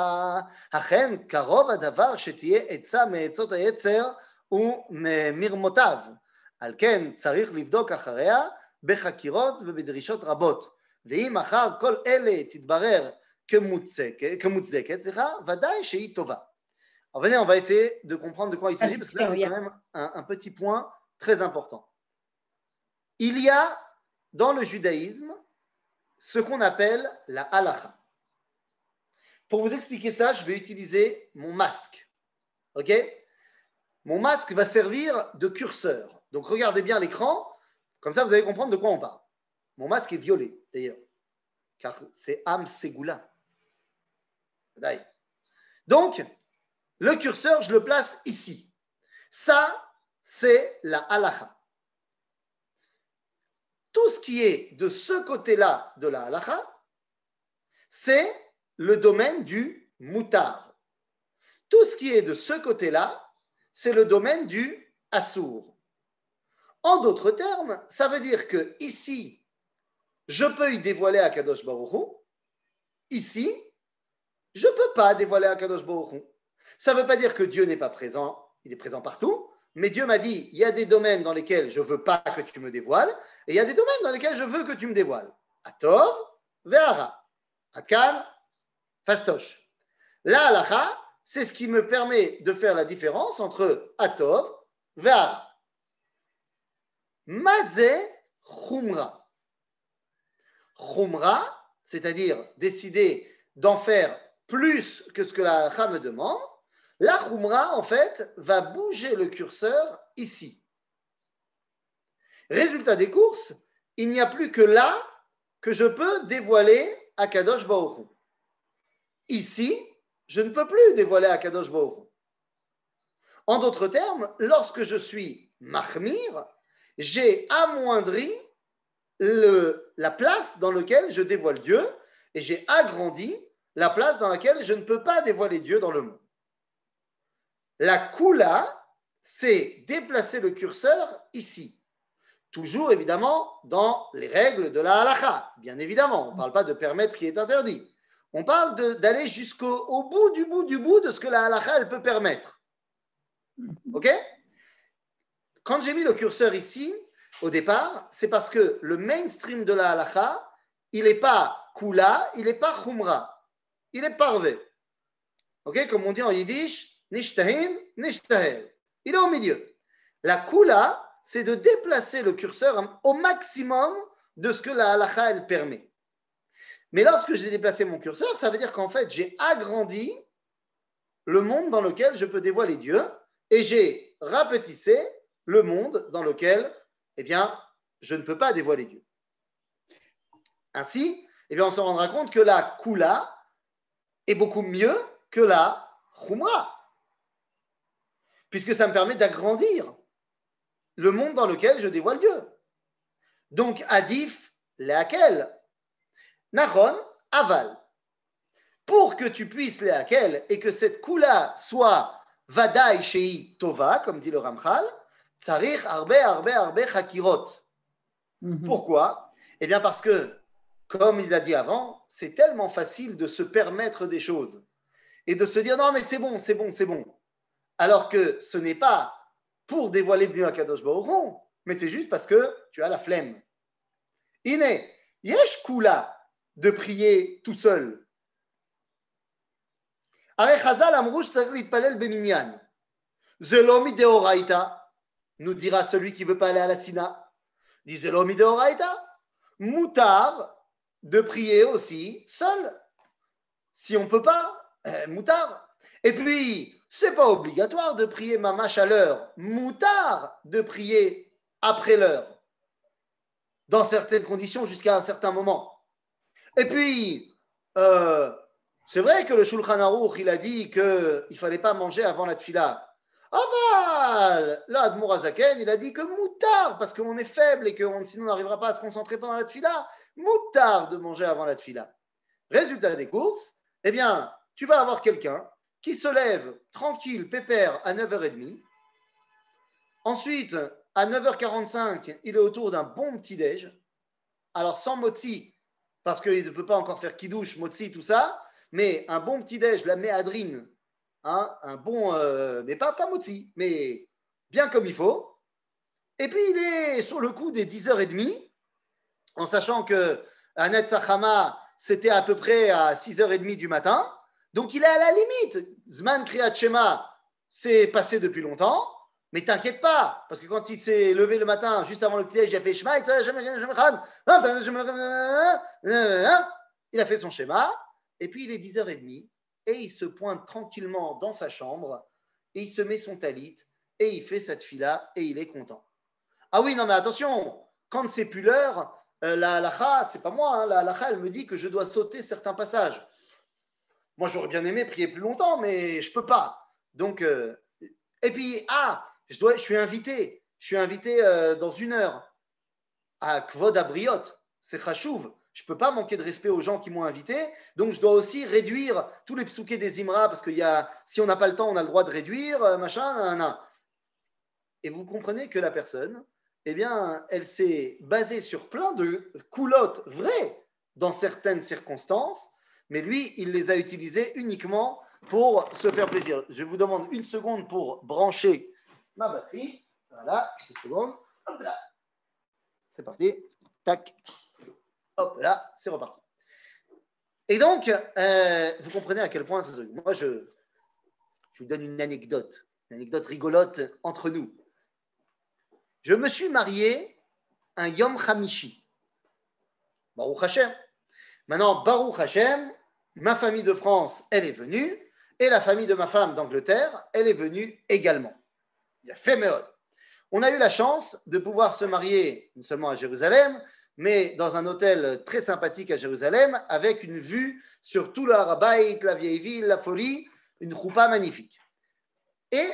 אכן קרוב הדבר שתהיה עצה מעצות היצר ומרמותיו. על כן צריך לבדוק אחריה בחקירות ובדרישות רבות. ואם אחר כל אלה תתברר כמוצדקת, כמוצדקת, סליחה, ודאי שהיא טובה. Alors venez, on va essayer de comprendre de quoi il s'agit, parce que là, c'est quand même un, un petit point très important. Il y a dans le judaïsme ce qu'on appelle la halakha. Pour vous expliquer ça, je vais utiliser mon masque. Ok ? Mon masque va servir de curseur. Donc regardez bien l'écran, comme ça vous allez comprendre de quoi on parle. Mon masque est violet, d'ailleurs, car c'est Am Segula. Donc, le curseur, je le place ici. Ça, c'est la halakha. Tout ce qui est de ce côté-là de la halakha, c'est le domaine du mutar. Tout ce qui est de ce côté-là, c'est le domaine du assour. En d'autres termes, ça veut dire que ici, je peux y dévoiler à Kadosh Baruch Hu. Ici, je ne peux pas dévoiler à Kadosh Baruch Hu. Ça ne veut pas dire que Dieu n'est pas présent, il est présent partout, mais Dieu m'a dit, il y a des domaines dans lesquels je ne veux pas que tu me dévoiles, et il y a des domaines dans lesquels je veux que tu me dévoiles. À tort, ve'ara, à calme, fastoche. La halakha, c'est ce qui me permet de faire la différence entre à tort, ve'ara. Mazé chumra. Chumra, c'est-à-dire décider d'en faire plus que ce que la halakha me demande. La Khumra, en fait, va bouger le curseur ici. Résultat des courses, il n'y a plus que là que je peux dévoiler à Kadosh Baruch Hu. Ici, je ne peux plus dévoiler à Kadosh Baruch Hu. En d'autres termes, lorsque je suis Mahmir, j'ai amoindri le, la place dans laquelle je dévoile Dieu et j'ai agrandi la place dans laquelle je ne peux pas dévoiler Dieu dans le monde. La kula, c'est déplacer le curseur ici. Toujours, évidemment, dans les règles de la halakha. Bien évidemment, on ne parle pas de permettre ce qui est interdit. On parle de, d'aller jusqu'au au bout du bout du bout de ce que la halakha, elle peut permettre. OK ? Quand j'ai mis le curseur ici, au départ, c'est parce que le mainstream de la halakha, il n'est pas kula, il n'est pas khumra. Il est parvé. OK ? Comme on dit en yiddish, Nishtahim, nishtahel. Il est au milieu. La kula, c'est de déplacer le curseur au maximum de ce que la halakha, elle permet. Mais lorsque j'ai déplacé mon curseur, ça veut dire qu'en fait, j'ai agrandi le monde dans lequel je peux dévoiler Dieu et j'ai rapetissé le monde dans lequel, eh bien, je ne peux pas dévoiler Dieu. Ainsi, eh bien, on se rendra compte que la kula est beaucoup mieux que la khumra, puisque ça me permet d'agrandir le monde dans lequel je dévoile Dieu. Donc, Adif, Léakel, Nachon, Aval. Pour que tu puisses Léakel et que cette Kula soit Vadaï Shei Tova, comme dit le Ramchal, Tsarich Arbe Arbe Arbe Chakirot. Mm-hmm. Pourquoi ? Eh bien parce que, comme il l'a dit avant, c'est tellement facile de se permettre des choses et de se dire « Non, mais c'est bon, c'est bon, c'est bon ». Alors que ce n'est pas pour dévoiler mieux à Kadosh Baruch Hu, mais c'est juste parce que tu as la flemme. Iné, yesh kula de prier tout seul. Arei Chazal amrou sh'tzarich l'itpalel b'minyan. Ze lo mideoraita, nous dira celui qui veut pas aller à la Sina. Dit ze lo mideoraita, moutar de prier aussi seul. Si on peut pas, euh, moutar. Et puis c'est pas obligatoire de prier mamash à l'heure, moutard de prier après l'heure, dans certaines conditions jusqu'à un certain moment. Et puis, euh, c'est vrai que le Shulchan Aruch, il a dit qu'il ne fallait pas manger avant la tefila. Aval, là, Admor Hazaken, il a dit que moutard, parce qu'on est faible et que on, sinon on n'arrivera pas à se concentrer pendant la tefila, moutard de manger avant la tefila. Résultat des courses, eh bien, tu vas avoir quelqu'un qui se lève tranquille, pépère, à neuf heures trente. Ensuite, à neuf heures quarante-cinq, il est autour d'un bon petit déj. Alors, sans motzi, parce qu'il ne peut pas encore faire kidouche, motzi, tout ça, mais un bon petit-déj, la méhadrine, hein, un bon, euh, mais pas, pas motzi, mais bien comme il faut. Et puis, il est sur le coup des dix heures trente, en sachant que Anet Sachama, c'était à peu près à six heures trente du matin. Donc, il est à la limite. Zman Kriyat Shema, c'est passé depuis longtemps. Mais t'inquiète pas, parce que quand il s'est levé le matin, juste avant le petit-déj, il a fait Shema, il a fait son schéma. Et puis, il est dix heures trente et il se pointe tranquillement dans sa chambre et il se met son talit et il fait sa tefila et il est content. Ah oui, non, mais attention, quand c'est plus l'heure, euh, la halakha, c'est pas moi, hein, la halakha, elle me dit que je dois sauter certains passages. Moi, j'aurais bien aimé prier plus longtemps, mais je peux pas. Donc, euh, et puis, ah, je, dois, je suis invité, je suis invité euh, dans une heure à Kvod Abriot, c'est Chachouv. Je peux pas manquer de respect aux gens qui m'ont invité, donc je dois aussi réduire tous les psoukés des Imra, parce que y a, si on n'a pas le temps, on a le droit de réduire, euh, machin, nan, nan. Et vous comprenez que la personne, eh bien, elle s'est basée sur plein de coulottes vraies dans certaines circonstances, mais lui, il les a utilisées uniquement pour se faire plaisir. Je vous demande une seconde pour brancher ma batterie. Voilà, une seconde. Hop là. C'est parti. Tac. Hop là, c'est reparti. Et donc, euh, vous comprenez à quel point c'est un truc. Moi, je, je vous donne une anecdote, une anecdote rigolote entre nous. Je me suis marié un Yom Hamishi. Baruch Hashem. Maintenant, Baruch Hashem, ma famille de France, elle est venue, et la famille de ma femme d'Angleterre, elle est venue également. Il y a fait méode. On a eu la chance de pouvoir se marier, non seulement à Jérusalem, mais dans un hôtel très sympathique à Jérusalem, avec une vue sur tout le Har Bayit, la vieille ville, la folie, une choupa magnifique. Et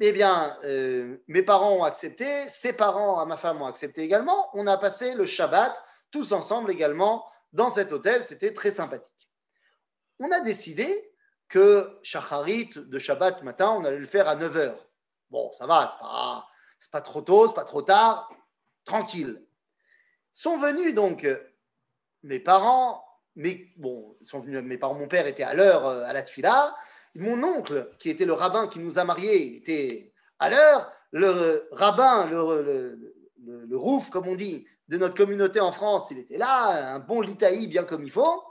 Eh bien, euh, mes parents ont accepté, ses parents à ma femme ont accepté également. On a passé le Shabbat tous ensemble également dans cet hôtel. C'était très sympathique. On a décidé que Shacharit de Shabbat matin, on allait le faire à neuf heures. Bon, ça va, c'est pas, c'est pas trop tôt, c'est pas trop tard, tranquille. Sont venus donc mes parents, mais bon, ils sont venus, mes parents, mon père était à l'heure à la tefila. Mon oncle, qui était le rabbin qui nous a mariés, il était à l'heure. Le rabbin, le, le, le, le rouf, comme on dit, de notre communauté en France, il était là, un bon litaï bien comme il faut.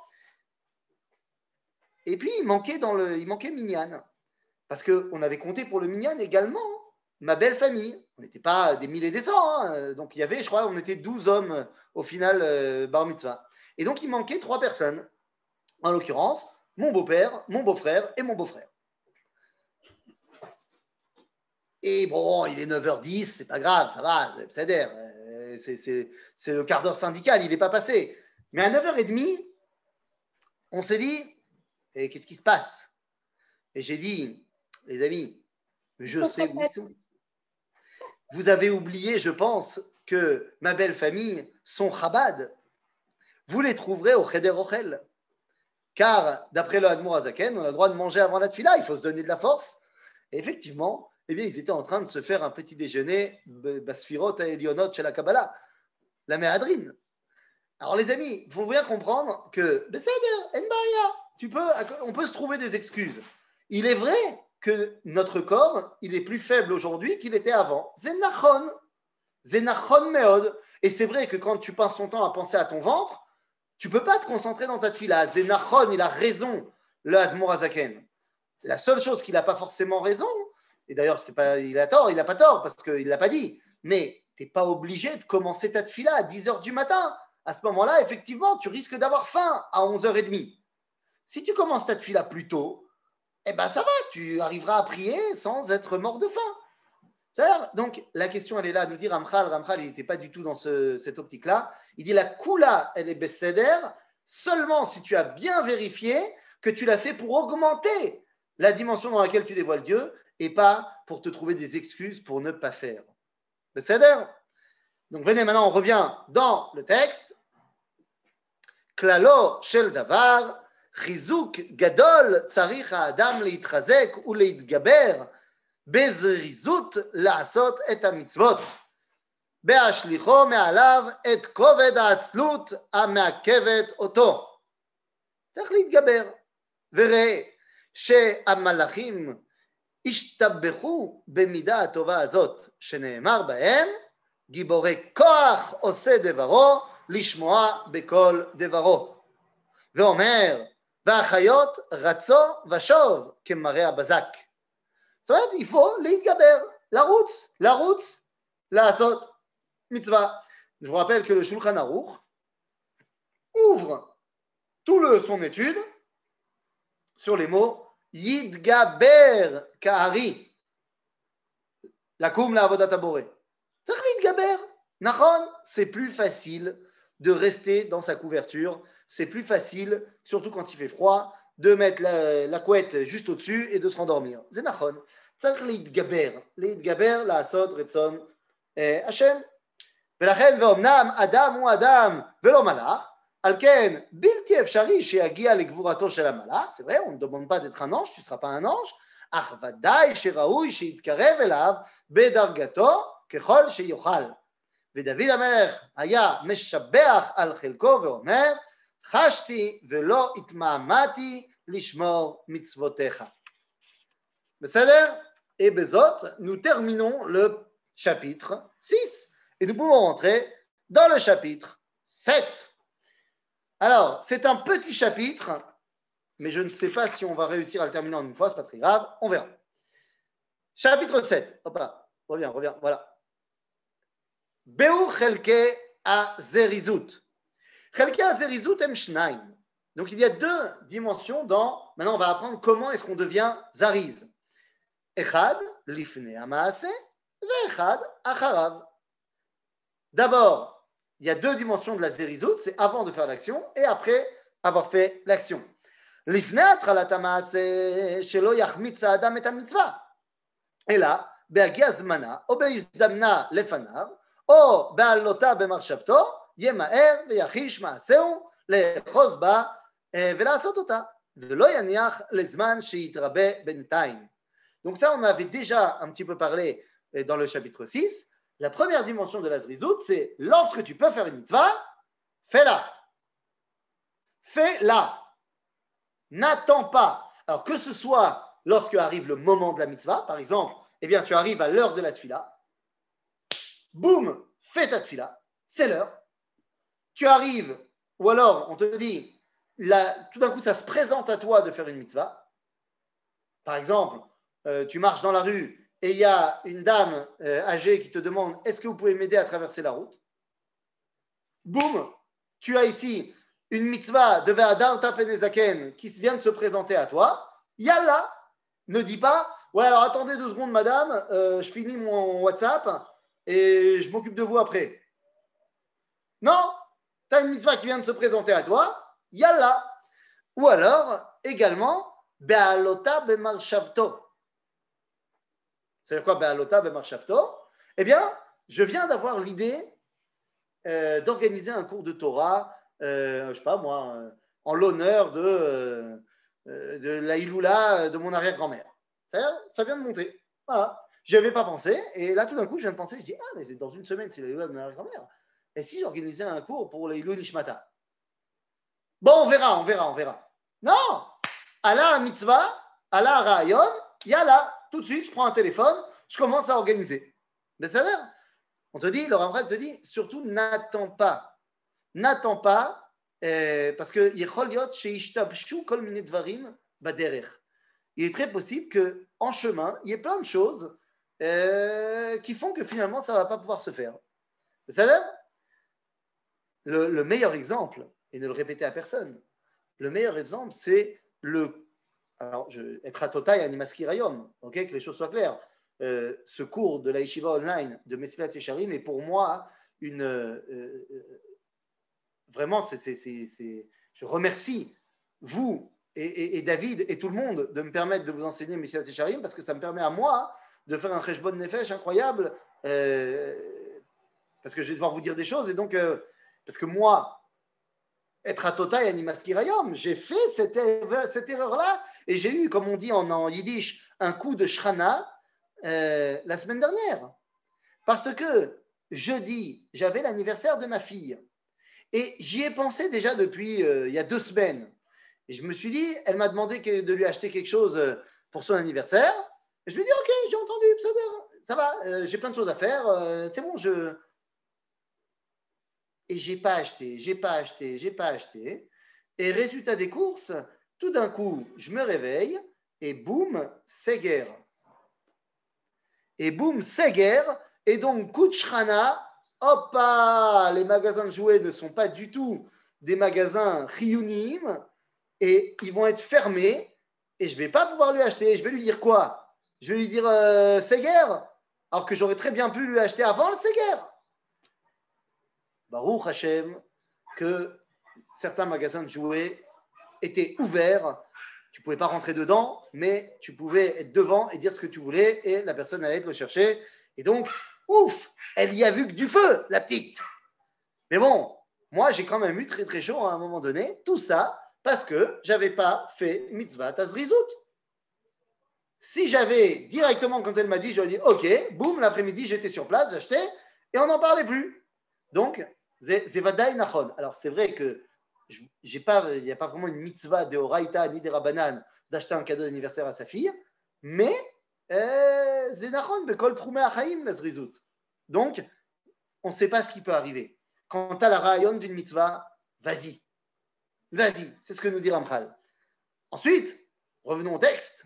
Et puis, il manquait, dans le, il manquait Minyan. Parce qu'on avait compté pour le Minyan également ma belle famille. On n'était pas des mille et des cents. Hein. Donc, il y avait, je crois, on était douze hommes au final, euh, bar mitzvah. Et donc, il manquait trois personnes. En l'occurrence, mon beau-père, mon beau-frère et mon beau-frère. Et bon, il est neuf heures dix, c'est pas grave, ça va, c'est, c'est, c'est, c'est le quart d'heure syndical, il n'est pas passé. Mais à neuf heures trente, on s'est dit, eh, qu'est-ce qui se passe? Et j'ai dit, les amis, je sais où ils sont. Vous avez oublié, je pense, que ma belle famille, son Chabad, vous les trouverez au Cheder Ochel. Car, d'après le Hadmour Hazaken, on a le droit de manger avant la tefila, il faut se donner de la force. Et effectivement, eh bien, ils étaient en train de se faire un petit déjeuner, Basfirot et Elionot chez la Kabbalah, la méhadrine. Alors, les amis, il faut bien comprendre que, tu peux, on peut se trouver des excuses. Il est vrai que notre corps, il est plus faible aujourd'hui qu'il était avant. Zenachon, Zenachon Meod. Et c'est vrai que quand tu passes ton temps à penser à ton ventre, tu ne peux pas te concentrer dans ta tefila. Zenachon, il a raison, le Hadmour Hazaken. La seule chose qu'il n'a pas forcément raison, et d'ailleurs, c'est pas, il a tort, il n'a pas tort, parce qu'il ne l'a pas dit, mais tu n'es pas obligé de commencer ta tefila à dix heures du matin. À ce moment-là, effectivement, tu risques d'avoir faim à onze heures trente. Si tu commences ta tefila plus tôt, eh ben ça va, tu arriveras à prier sans être mort de faim. C'est-à-dire, donc, la question, elle est là, nous dit Ramchal. Ramchal, il n'était pas du tout dans ce, cette optique-là. Il dit, la kula, elle est besséder, seulement si tu as bien vérifié que tu l'as fait pour augmenter la dimension dans laquelle tu dévoiles Dieu et pas pour te trouver des excuses pour ne pas faire. Besséder. Donc, venez maintenant, on revient dans le texte. Klalo shel davar, chizuk gadol, tsarich adam leitrazek ou leitgaber, Bezerizut la asot et a mitzvot. בהשליחו מעליו את כובד העצלות המעכבת אותו. צריך להתגבר. וראה שהמלאכים השתבחו במידה הטובה הזאת שנאמר בהם, גיבורי כוח עושה דברו לשמוע בכל דברו. ואומר, והחיות רצו ושוב כמראה הבזק. זאת אומרת, איפה להתגבר, לרוץ, לרוץ, לעשות mitzvah. Je vous rappelle que le Shulchan Aruch ouvre tout le, son étude sur les mots Yidgaber Kahari. Lakum la avodat haboré. C'est Yidgaber. Nachon, c'est plus facile de rester dans sa couverture. C'est plus facile, surtout quand il fait froid, de mettre la, la couette juste au-dessus et de se rendormir. C'est Nachon. C'est Yidgaber. Yidgaber, la asod, retson, Hachem. ולכן ואומנם אדם הוא אדם ולא מלאך, על כן בלתי אפשרי שיגיע לגבורתו של המלאך, זה vrai, on ne demande pas d'être un ange, tu ne seras pas un ange, אך ודאי שראוי שיתקרב אליו בדרגתו ככל שיוכל. ודוד המלך היה משבח על חלקו ואומר, חשתי ולא התמהמהתי לשמור מצוותיך. בסדר? ובזאת, nous terminons le chapitre six. Et nous pouvons rentrer dans le chapitre sept. Alors, c'est un petit chapitre, mais je ne sais pas si on va réussir à le terminer en une fois, ce n'est pas très grave, on verra. Chapitre sept. Hop là, reviens, reviens, voilà. Beour Midat Azérizout. Midat Azérizout aime Schneim. Donc, il y a deux dimensions dans... Maintenant, on va apprendre comment est-ce qu'on devient Zariz. Echad, l'ifne amaase, ve Echad, acharav. D'abord, il y a deux dimensions de la Zerizout, c'est avant de faire l'action et après avoir fait l'action. Et là, donc ça, on avait déjà un petit peu parlé dans le chapitre six. La première dimension de la Zerizout, c'est lorsque tu peux faire une mitzvah, fais-la. Fais-la. N'attends pas. Alors que ce soit lorsque arrive le moment de la mitzvah, par exemple, eh bien tu arrives à l'heure de la tefila, boum, fais ta tefila, c'est l'heure. Tu arrives, ou alors on te dit, la, tout d'un coup ça se présente à toi de faire une mitzvah. Par exemple, euh, tu marches dans la rue, et il y a une dame euh, âgée qui te demande « Est-ce que vous pouvez m'aider à traverser la route ?» Boum, tu as ici une mitzvah de Ve'adarta Penezaken qui vient de se présenter à toi. Yalla, ne dis pas « Ouais, alors attendez deux secondes, madame, euh, je finis mon WhatsApp et je m'occupe de vous après. » Non, tu as une mitzvah qui vient de se présenter à toi. Yalla. Ou alors, également, « Be'alota Be'marshavto » C'est-à-dire quoi, Be'alota Be'marshavto ? Eh bien, je viens d'avoir l'idée euh, d'organiser un cours de Torah, euh, je ne sais pas moi, euh, en l'honneur de, euh, de la Iloula de mon arrière-grand-mère. C'est-à-dire, ça vient de monter. Voilà. J'y avais pas pensé, et là, tout d'un coup, je viens de penser, je dis, ah, mais dans une semaine, c'est la Iloula de mon arrière-grand-mère. Et si j'organisais un cours pour la Iloula Nishmata ? Bon, on verra, on verra, on verra. Non ! Allah mitzvah, Allah rayon, yalla. Tout de suite, je prends un téléphone, je commence à organiser. Mais ça a l'air. On te dit, le Rav Brahmi te dit, surtout n'attends pas. N'attends pas, euh, parce que il est très possible qu'en chemin, il y ait plein de choses euh, qui font que finalement, ça ne va pas pouvoir se faire. Mais ça a l'air. Le, le meilleur exemple, et ne le répétez à personne, le meilleur exemple, c'est le Alors, être à Totaï Animaskirayom, ok, que les choses soient claires. Euh, ce cours de la Yeshiva online de Messilat Yécharim est pour moi une. Euh, euh, vraiment, c'est, c'est, c'est, c'est, je remercie vous et, et, et David et tout le monde de me permettre de vous enseigner Messilat Yécharim parce que ça me permet à moi de faire un Cheshbon Nefesh incroyable euh, parce que je vais devoir vous dire des choses et donc. Euh, parce que moi. Être à Totaï Animaskirayom, j'ai fait cette, erreur, cette erreur-là et j'ai eu, comme on dit en, en yiddish, un coup de shrana euh, la semaine dernière. Parce que jeudi, j'avais l'anniversaire de ma fille. Et j'y ai pensé déjà depuis euh, il y a deux semaines. Et je me suis dit, elle m'a demandé que, de lui acheter quelque chose euh, pour son anniversaire. Et je lui ai dit, ok, j'ai entendu, ça, ça va, euh, j'ai plein de choses à faire, euh, c'est bon, je... Et j'ai pas acheté, j'ai pas acheté, j'ai pas acheté. Et résultat des courses, tout d'un coup, je me réveille et boum, c'est guerre. Et boum, c'est guerre. Et donc, coup de shrana, hop, les magasins de jouets ne sont pas du tout des magasins riyunim et ils vont être fermés et je ne vais pas pouvoir lui acheter. Je vais lui dire quoi? Je vais lui dire euh, c'est guerre, alors que j'aurais très bien pu lui acheter avant le c'est guerre. Baruch Hashem, que certains magasins de jouets étaient ouverts. Tu ne pouvais pas rentrer dedans, mais tu pouvais être devant et dire ce que tu voulais et la personne allait te le chercher. Et donc, ouf, elle y a vu que du feu, la petite. Mais bon, moi, j'ai quand même eu très très chaud à un moment donné. Tout ça parce que je n'avais pas fait mitzvah Zerizut. Si j'avais directement, quand elle m'a dit, je lui ai dit, ok, boum, l'après-midi, j'étais sur place, j'achetais et on n'en parlait plus. Donc, Zevadaï Nachon. Alors, c'est vrai que j'ai pas, il n'y a pas vraiment une mitzvah de Horaïta ni de Rabanan d'acheter un cadeau d'anniversaire à sa fille, mais Zé Nachon, Bekol Troumé Achaim, la Zerizut. Donc, on ne sait pas ce qui peut arriver. Quand tu as la rayon d'une mitzvah, vas-y. Vas-y. C'est ce que nous dit Ramchal. Ensuite, revenons au texte.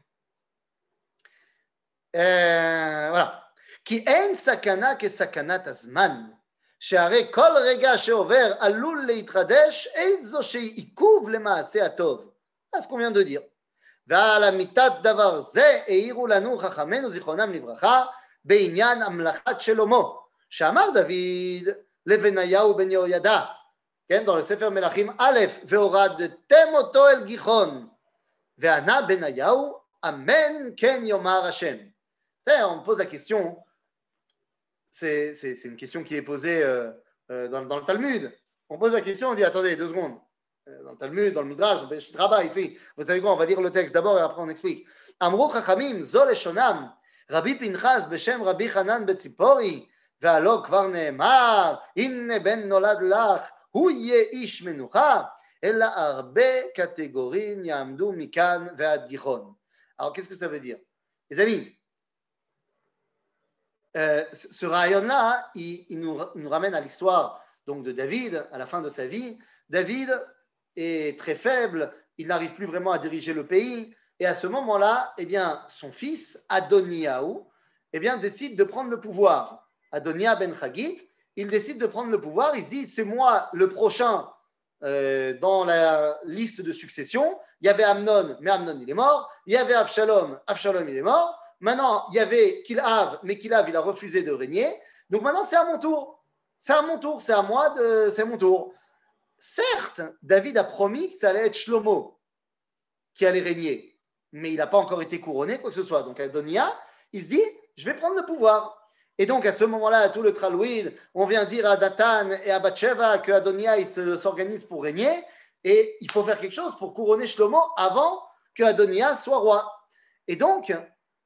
Euh, voilà. Ki ein sakana ke sakanat azman. שהרי כל רגע שעובר עלול להתחדש איזושהי עיכוב למעשה הטוב. אז קומביין דו דיר. ועל אמיתת דבר זה העירו לנו חכמינו זיכרונם לברכה בעניין המלאכת שלמה, שאמר דוד לבניהו בן יהוידע, כן, דור לספר מלכים א', והורדתם אותו אל גיחון, וענה בניהו, אמן כן יאמר השם. זה, on pose la question. C'est, c'est, c'est une question qui est posée euh, euh, dans, dans le Talmud. On pose la question, on dit, attendez, deux secondes. Dans le Talmud, dans le Midrash, je suis rabat ici. Vous savez quoi, on va lire le texte d'abord et après on explique. Amru Chachamim, Zol Eshonam, Rabbi Pinchas, Beshem Rabbi Hanan Betzipori, Ve'alo Kvar Ne'emar, Inne Ben Nolad Lach, Hu Ye Ish Menucha, Ela Arbe Kategorin Yamdu Mikan Ve'ad Gichon. Alors, qu'est-ce que ça veut dire? Les amis, Euh, ce rayon-là, il, il, nous, il nous ramène à l'histoire donc, de David, à la fin de sa vie. David est très faible, il n'arrive plus vraiment à diriger le pays. Et à ce moment-là, eh bien, son fils, Adoniyahu, eh bien, décide de prendre le pouvoir. Adoniyahu ben Chagit, il décide de prendre le pouvoir. Il se dit, c'est moi le prochain euh, dans la liste de succession. Il y avait Amnon, mais Amnon, il est mort. Il y avait Afshalom, Afshalom, il est mort. Maintenant, il y avait Kilav, mais Kilav, il a refusé de régner. Donc maintenant, c'est à mon tour. C'est à mon tour, c'est à moi, de... c'est mon tour. Certes, David a promis que ça allait être Shlomo qui allait régner. Mais il n'a pas encore été couronné, quoi que ce soit. Donc Adonia, il se dit, je vais prendre le pouvoir. Et donc à ce moment-là, tout le tralouïd, on vient dire à Datan et à Batsheva que Adonia, il s'organise pour régner. Et il faut faire quelque chose pour couronner Shlomo avant que Adonia soit roi. Et donc,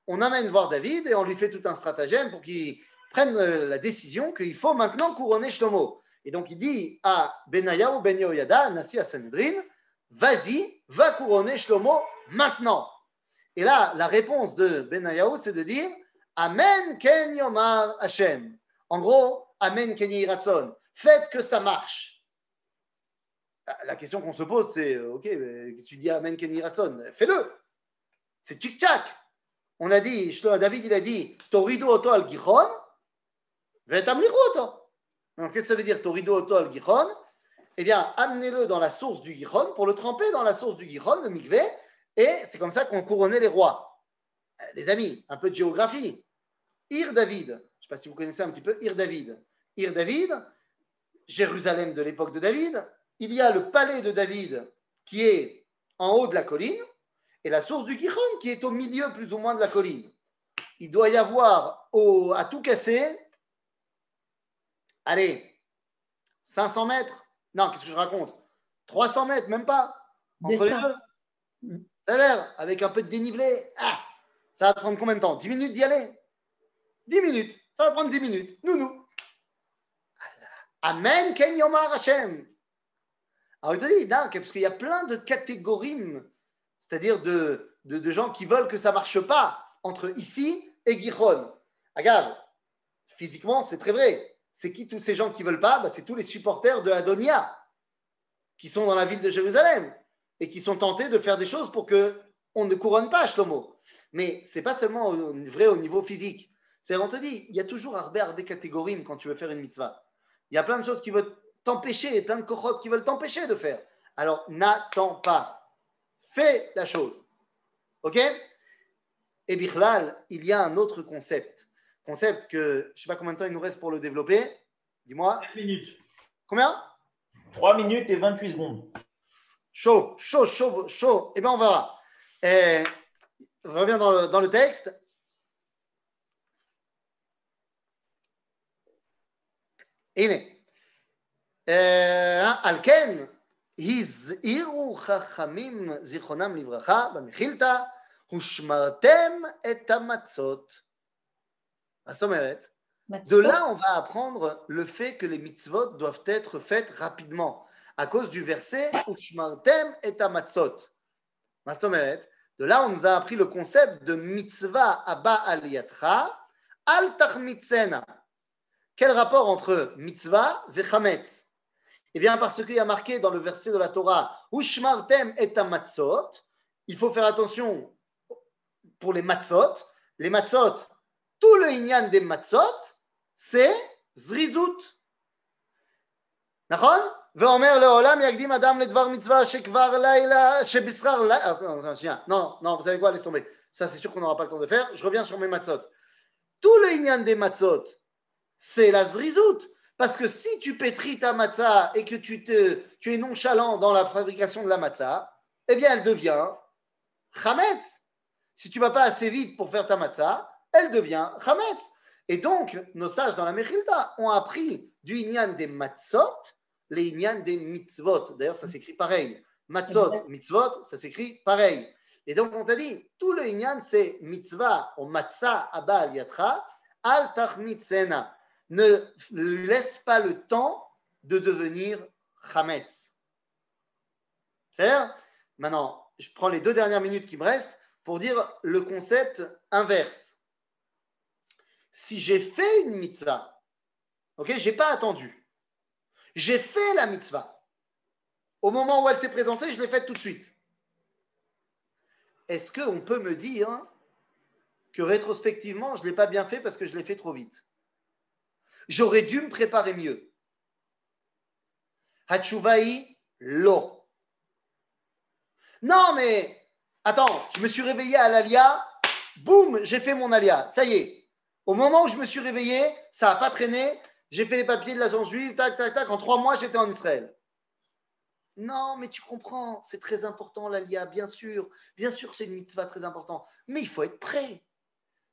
on amène voir David et on lui fait tout un stratagème pour qu'il prenne la décision qu'il faut maintenant couronner Shlomo. Et donc il dit à Benayahu ben Yehoyada, Nassi à Sanhedrin, vas-y, va couronner Shlomo maintenant. Et là, la réponse de Benayahu, c'est de dire Amen ken yomar Hashem. En gros, Amen ken yiratzon. Faites que ça marche. La question qu'on se pose, c'est ok, tu dis Amen ken yiratzon, fais-le. C'est tchic-tchac. On a dit, David, il a dit, Torido oto al Gihon, vetamlichu oto. Donc, qu'est-ce que ça veut dire, Torido oto al Gihon? Eh bien, amenez-le dans la source du Gihon pour le tremper dans la source du Gihon, le mikvé, et c'est comme ça qu'on couronnait les rois. Les amis, un peu de géographie. Ir David, je ne sais pas si vous connaissez un petit peu Ir David. Ir David, Jérusalem de l'époque de David, il y a le palais de David qui est en haut de la colline, et la source du Kichon qui est au milieu plus ou moins de la colline. Il doit y avoir, au, à tout casser, allez, cinq cents mètres, non, qu'est-ce que je raconte, trois cents mètres, même pas, entre les deux. Ça a l'air, avec un peu de dénivelé, ah, ça va prendre combien de temps? dix minutes d'y aller? dix minutes, ça va prendre dix minutes, nounou. Amen, Ken Yomar Hashem. Alors il te dit, non, parce qu'il y a plein de catégories, c'est-à-dire de, de, de gens qui veulent que ça ne marche pas entre ici et Gihon. Regarde, physiquement, c'est très vrai. C'est qui tous ces gens qui ne veulent pas? Bah, c'est tous les supporters de Adoniyahu qui sont dans la ville de Jérusalem et qui sont tentés de faire des choses pour qu'on ne couronne pas Shlomo. Mais ce n'est pas seulement vrai au niveau physique. C'est-à-dire, on te dit, il y a toujours Arbe, Arbe catégorie quand tu veux faire une mitzvah. Il y a plein de choses qui veulent t'empêcher, et plein de kochot qui veulent t'empêcher de faire. Alors, n'attends pas. Fais la chose. OK? Et Bichlal, il y a un autre concept. Concept que, je ne sais pas combien de temps il nous reste pour le développer. Dis-moi. quatre minutes. Combien? trois minutes et vingt-huit secondes. Chaud, chaud, chaud, chaud. Eh bien, on verra. Et je reviens dans le, dans le texte. Iné. Alken, Hiz'iru Chachamim Zichonam Livracha, Bamechilta, Hushmartem et Amatzot. De là, on va apprendre le fait que les mitzvot doivent être faites rapidement, à cause du verset Ushmartem et Amatzot. De là, on nous a appris le concept de mitzvah Abba Aliyatra, Al Tachmitzena. Quel rapport entre mitzvah et chametz? Eh bien, parce qu'il y a marqué dans le verset de la Torah Ushmartem et Amatzot, il faut faire attention pour les matzot. Les matzot, tout le inyan des matzot, c'est Zerizut. D'accord? Veomer leolam yagdim adam ledvar mitzvah shekvar laila shebisrar laila. Non, non, vous savez quoi? Laisse tomber. Ça, c'est sûr qu'on n'aura pas le temps de faire. Je reviens sur mes matzot. Tout le inyan des matzot, c'est la Zerizut. Parce que si tu pétris ta matzah et que tu, te, tu es nonchalant dans la fabrication de la matzah, eh bien, elle devient chametz. Si tu ne vas pas assez vite pour faire ta matzah, elle devient chametz. Et donc, nos sages dans la Mechilda ont appris du inyan des matzot, les inyan des mitzvot. D'ailleurs, ça s'écrit pareil. Matzot, mitzvot, ça s'écrit pareil. Et donc, on t'a dit, tout le inyan, c'est mitzvah, ou matzah, abba al yatra, al tachmitzena. Ne laisse pas le temps de devenir chametz. C'est-à-dire, maintenant, je prends les deux dernières minutes qui me restent pour dire le concept inverse. Si j'ai fait une mitzvah, ok, je n'ai pas attendu, j'ai fait la mitzvah, au moment où elle s'est présentée, je l'ai faite tout de suite. Est-ce qu'on peut me dire que rétrospectivement, je ne l'ai pas bien fait parce que je l'ai fait trop vite? J'aurais dû me préparer mieux. Hatshuvaï, l'eau. Non, mais attends, je me suis réveillé à l'alia, boum, j'ai fait mon alia, ça y est. Au moment où je me suis réveillé, ça n'a pas traîné, j'ai fait les papiers de l'agence juive, tac, tac, tac, en trois mois, j'étais en Israël. Non, mais tu comprends, c'est très important l'alia, bien sûr. Bien sûr, c'est une mitzvah très importante, mais il faut être prêt. Il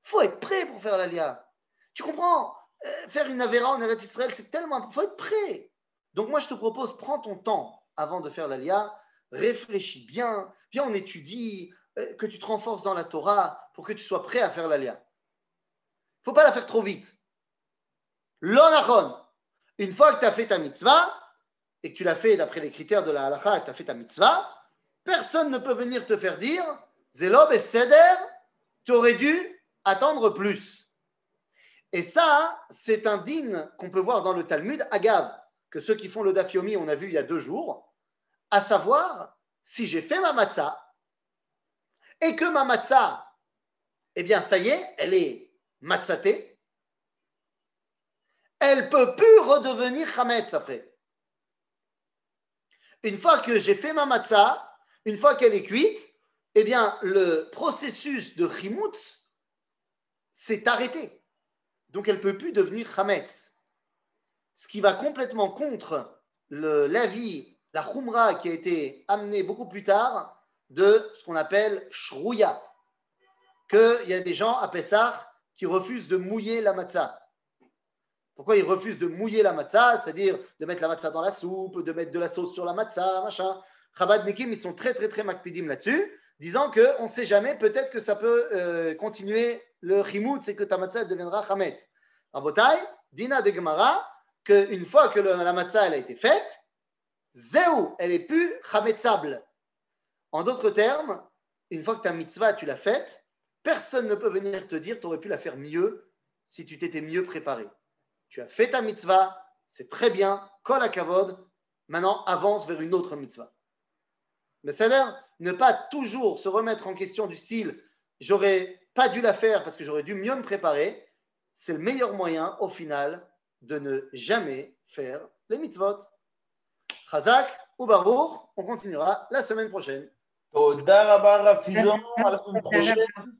faut être prêt pour faire l'alia. Tu comprends? Faire une avéra en Eretz Israël, c'est tellement... Il faut être prêt. Donc moi, je te propose, prends ton temps avant de faire l'Aliyah, réfléchis bien, viens, on étudie, que tu te renforces dans la Torah pour que tu sois prêt à faire l'Aliyah. Il ne faut pas la faire trop vite. L'onachon. Une fois que tu as fait ta mitzvah, et que tu l'as fait d'après les critères de la halakha, et que tu as fait ta mitzvah, personne ne peut venir te faire dire, Zelob et Seder, tu aurais dû attendre plus. Et ça, c'est un din qu'on peut voir dans le Talmud, Agav, que ceux qui font le Daf Yomi, on a vu il y a deux jours, à savoir, si j'ai fait ma matzah, et que ma matzah, eh bien, ça y est, elle est matzatée, elle ne peut plus redevenir chametz après. Une fois que j'ai fait ma matzah, une fois qu'elle est cuite, eh bien, le processus de chimutz s'est arrêté. Donc, elle ne peut plus devenir chametz. Ce qui va complètement contre le, l'avis, la chumra qui a été amenée beaucoup plus tard de ce qu'on appelle shrouya. Qu'il y a des gens à Pessah qui refusent de mouiller la matzah. Pourquoi ils refusent de mouiller la matzah? C'est-à-dire de mettre la matzah dans la soupe, de mettre de la sauce sur la matzah, machin. Chabadnikim, ils sont très, très, très makpidim là-dessus, disant qu'on ne sait jamais, peut-être que ça peut euh, continuer. Le chimout, c'est que ta matzah deviendra chametz. Rabotai, dina de Gemara, qu'une fois que le, la matzah elle a été faite, zéou, elle est plus chametzable. En d'autres termes, une fois que ta mitzvah, tu l'as faite, personne ne peut venir te dire tu aurais pu la faire mieux si tu t'étais mieux préparé. Tu as fait ta mitzvah, c'est très bien, kol hakavod, maintenant avance vers une autre mitzvah. Mais c'est-à-dire, ne pas toujours se remettre en question du style j'aurais pas dû la faire parce que j'aurais dû mieux me préparer, c'est le meilleur moyen au final de ne jamais faire les mitzvot. Chazak ou Baruch, on continuera la semaine prochaine. Toda Rabba Fiszon, à la semaine prochaine.